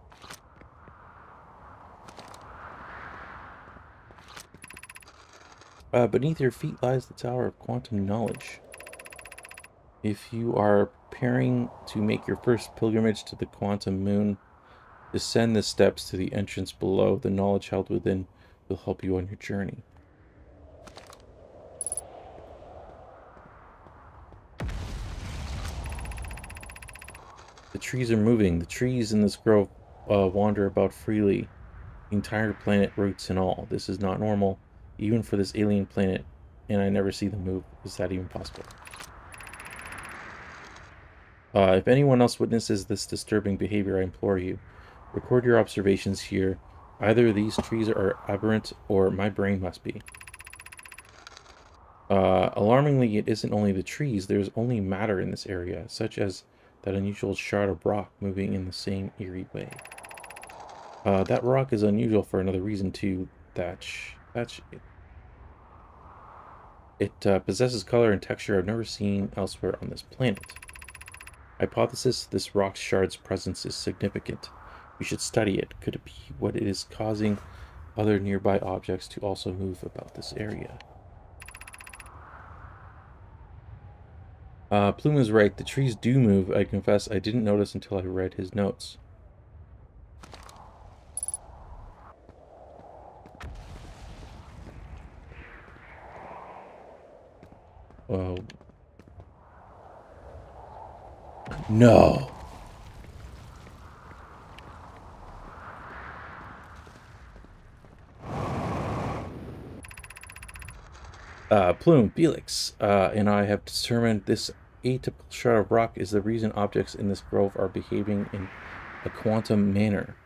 Beneath your feet lies the Tower of Quantum Knowledge. If you are preparing to make your first pilgrimage to the Quantum Moon, descend the steps to the entrance below. The knowledge held within will help you on your journey. The trees are moving. The trees in this grove wander about freely, the entire planet, roots and all. This is not normal, even for this alien planet, and I never see them move. Is that even possible? If anyone else witnesses this disturbing behavior, I implore you, record your observations here. Either these trees are aberrant, or my brain must be. Alarmingly, it isn't only the trees. There's only matter in this area, such as that unusual shard of rock moving in the same eerie way. That rock is unusual for another reason too. It possesses color and texture I've never seen elsewhere on this planet. Hypothesis, this rock shard's presence is significant. We should study it. Could it be what it is causing other nearby objects to also move about this area? Plume is right. The trees do move. I confess I didn't notice until I read his notes. Oh. No. Plume, Felix, and I have determined this atypical shard of rock is the reason objects in this grove are behaving in a quantum manner.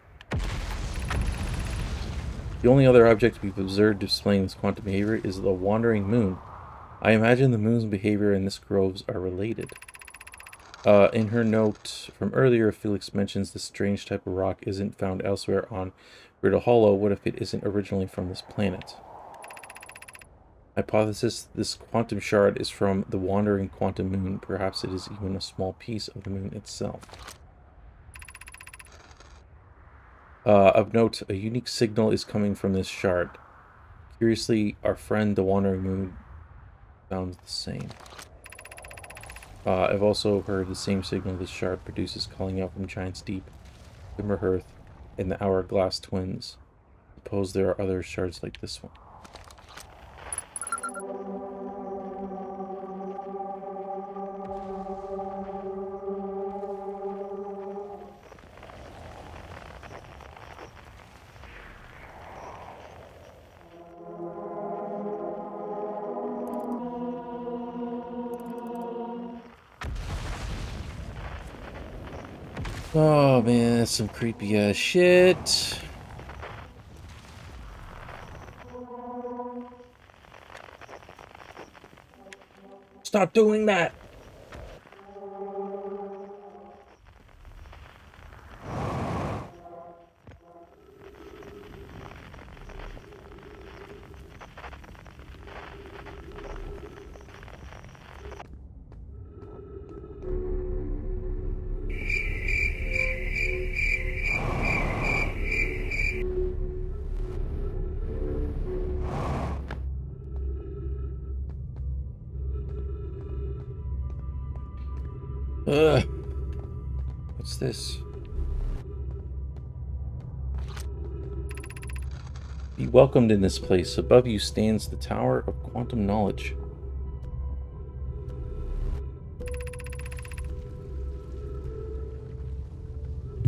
The only other object we've observed displaying this quantum behavior is the wandering moon. I imagine the moon's behavior and this grove's are related. In her note from earlier, Felix mentions this strange type of rock isn't found elsewhere on Brittle Hollow. What if it isn't originally from this planet? Hypothesis, this quantum shard is from the wandering quantum moon. Perhaps it is even a small piece of the moon itself. Of note, a unique signal is coming from this shard. Curiously, our friend the wandering moon sounds the same. I've also heard the same signal this shard produces calling out from Giants Deep, Timber Hearth, and the Hourglass Twins. Suppose there are other shards like this one. Oh man, that's some creepy ass shit. Stop doing that. What's this? Be welcomed in this place. Above you stands the Tower of Quantum Knowledge.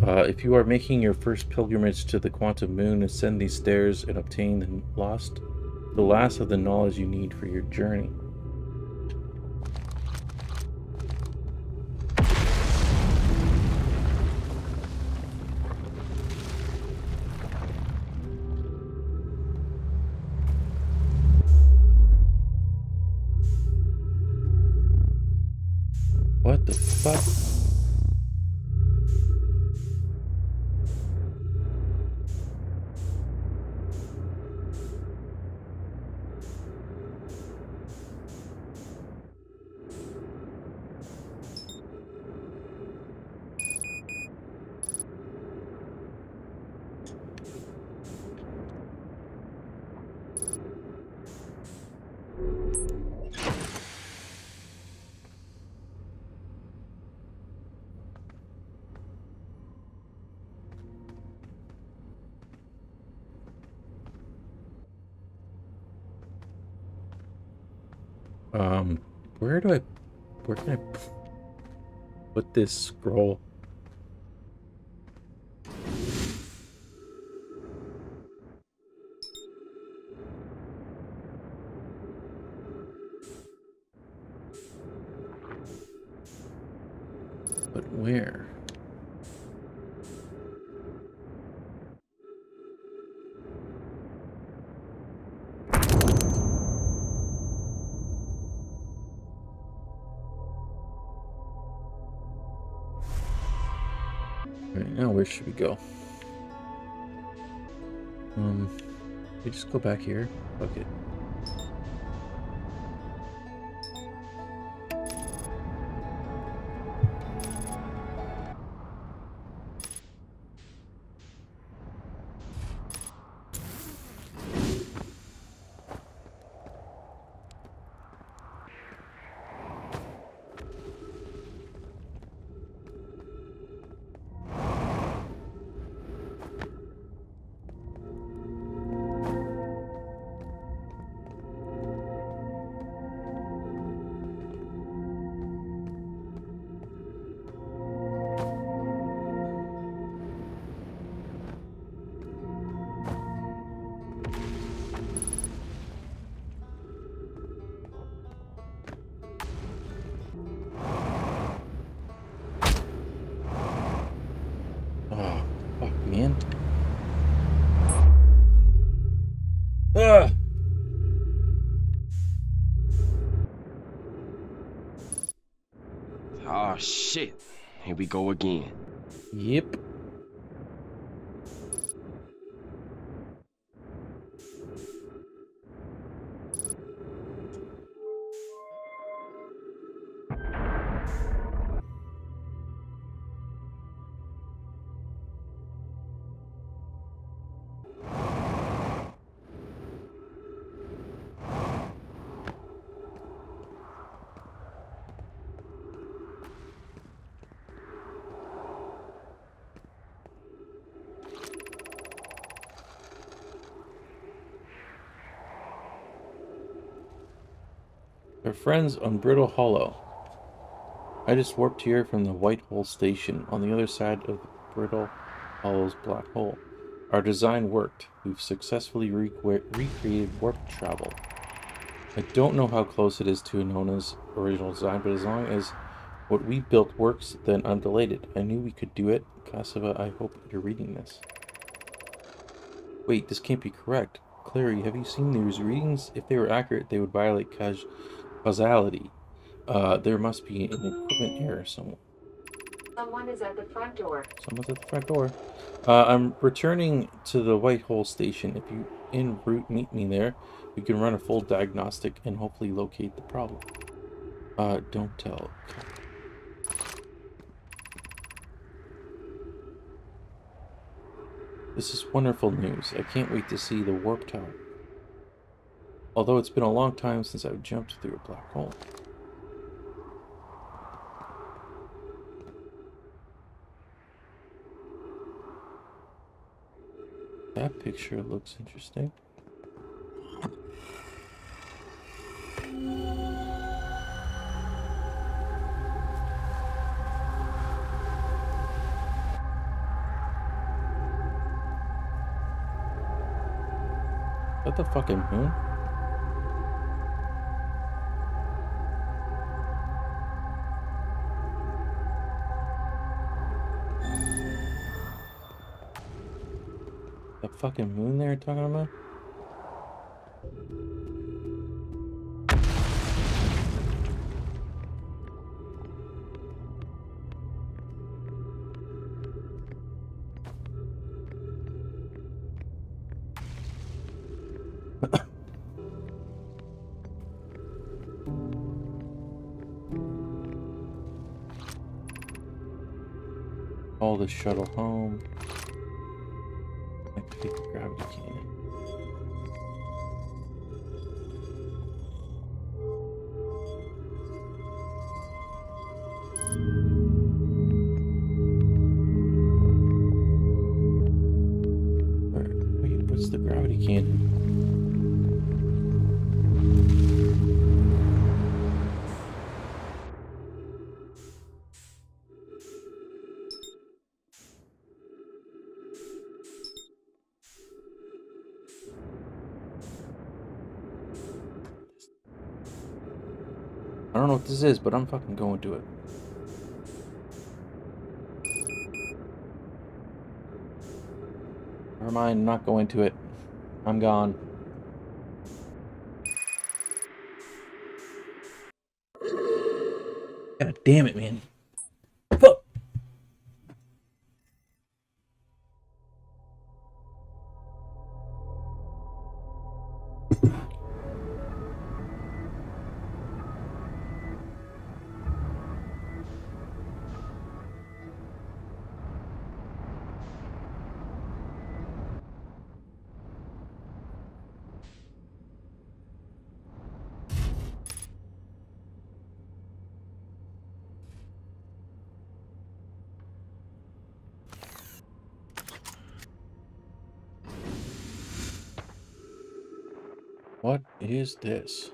If you are making your first pilgrimage to the Quantum Moon, ascend these stairs and obtain the last of the knowledge you need for your journey. What the fuck? Where can I put this scroll? But where? Where should we go? We just go back here. Fuck it. Shit, here we go again. Yep. Friends on Brittle Hollow. I just warped here from the White Hole Station on the other side of Brittle Hollow's black hole. Our design worked. We've successfully recreated warp travel. I don't know how close it is to Anona's original design, but as long as what we built works, then I'm delighted. I knew we could do it. Cassava, I hope you're reading this. Wait, this can't be correct. Clary, have you seen these readings? If they were accurate, they would violate causality. There must be an equipment error somewhere. Someone is at the front door. Someone's at the front door. I'm returning to the White Hole Station. If you en route meet me there, we can run a full diagnostic and hopefully locate the problem. Don't tell. This is wonderful news. I can't wait to see the warp tower. Although it's been a long time since I've jumped through a black hole. That picture looks interesting. Is that the fucking moon? Fucking moon they're talking about? All the shuttle home. Gravity cannon. Wait, what's the gravity cannon? What this is, but I'm fucking going to it. Never mind, I'm not going to it. I'm gone. God damn it, man. Fuck. What is this?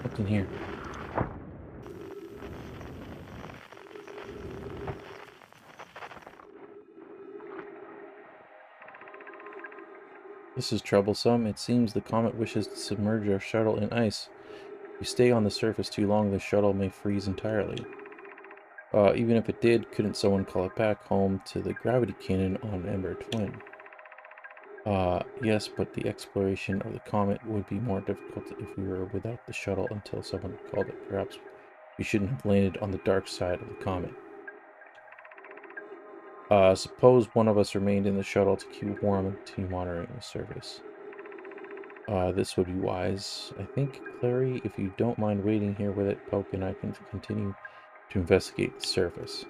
What's in here? This is troublesome. It seems the comet wishes to submerge our shuttle in ice. If we stay on the surface too long, the shuttle may freeze entirely. Even if it did, couldn't someone call it back home to the gravity cannon on Ember Twin? Yes, but the exploration of the comet would be more difficult if we were without the shuttle until someone called it. Perhaps we shouldn't have landed on the dark side of the comet. Suppose one of us remained in the shuttle to keep warm and continue monitoring the surface. This would be wise, I think. Clary, if you don't mind waiting here with it, Poke and I can continue to investigate the surface.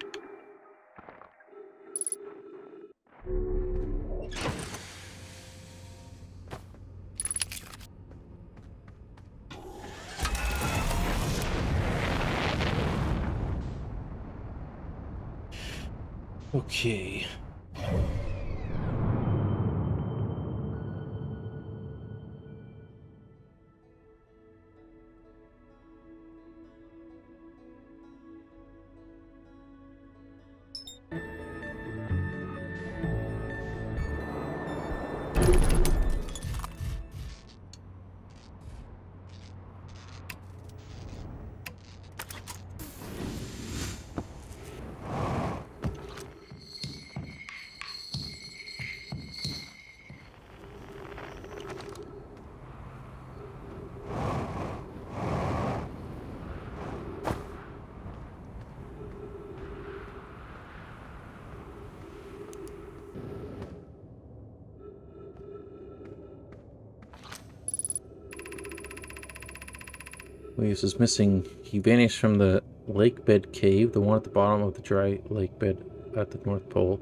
Okay. Is missing. He vanished from the lake bed cave, the one at the bottom of the dry lake bed at the North Pole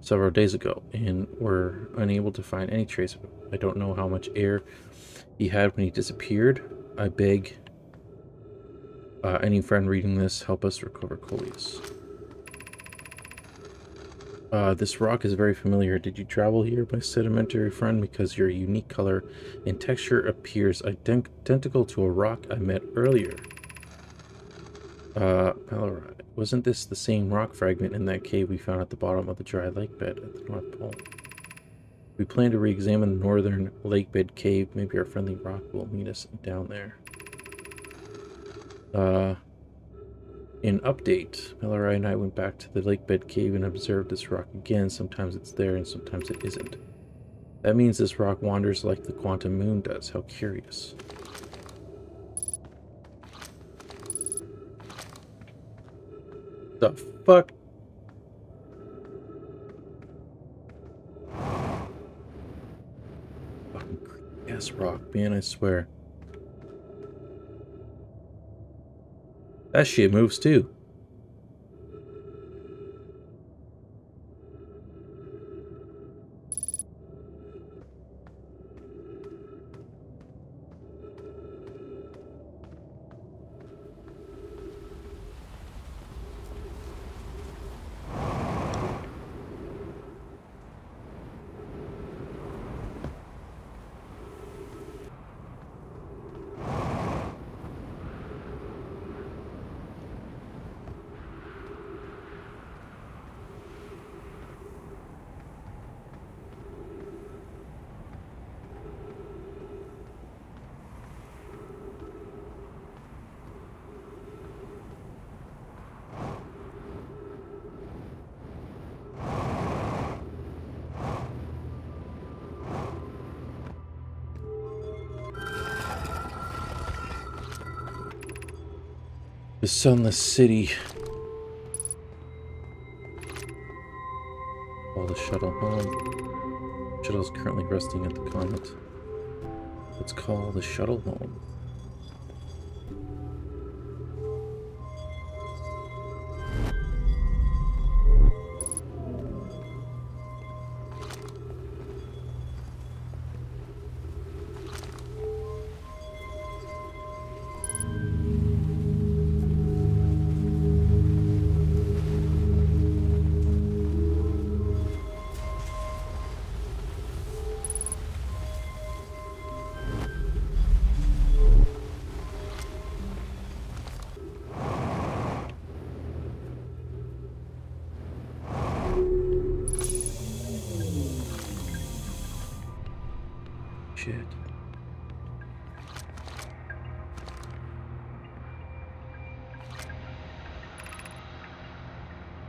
several days ago, and were unable to find any trace of him. I don't know how much air he had when he disappeared. I beg any friend reading this, help us recover Coleus. This rock is very familiar. Did you travel here, my sedimentary friend? Because your unique color and texture appears identical to a rock I met earlier. Polaroid. Wasn't this the same rock fragment in that cave we found at the bottom of the dry lake bed at the North Pole? We plan to re-examine the northern lake bed cave. Maybe our friendly rock will meet us down there. An update. Mallory and I went back to the lakebed cave and observed this rock again. Sometimes it's there and sometimes it isn't. That means this rock wanders like the Quantum Moon does. How curious. The fuck? Fucking creepy ass rock, man, I swear. That shit moves too. The Sunless City. Call the shuttle home. Shuttle is currently resting at the comet. Let's call the shuttle home.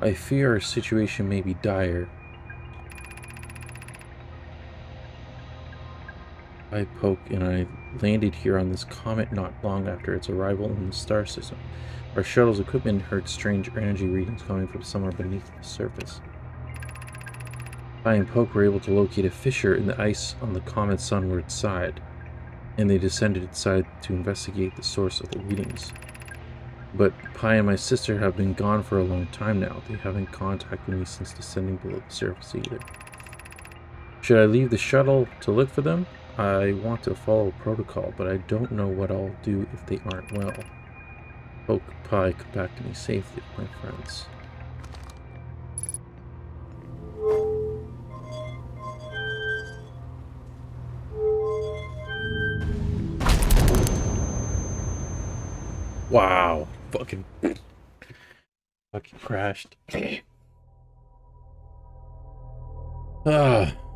I fear our situation may be dire. I, Poke, and I landed here on this comet not long after its arrival in the star system. Our shuttle's equipment heard strange energy readings coming from somewhere beneath the surface. I and Poke were able to locate a fissure in the ice on the comet's sunward side, and they descended inside to investigate the source of the readings. But Pi and my sister have been gone for a long time now. They haven't contacted me since descending below the surface either. Should I leave the shuttle to look for them? I want to follow protocol, but I don't know what I'll do if they aren't well. Poke, Pi, come back to me safely, my friends. Wow. Fucking crashed. Ah.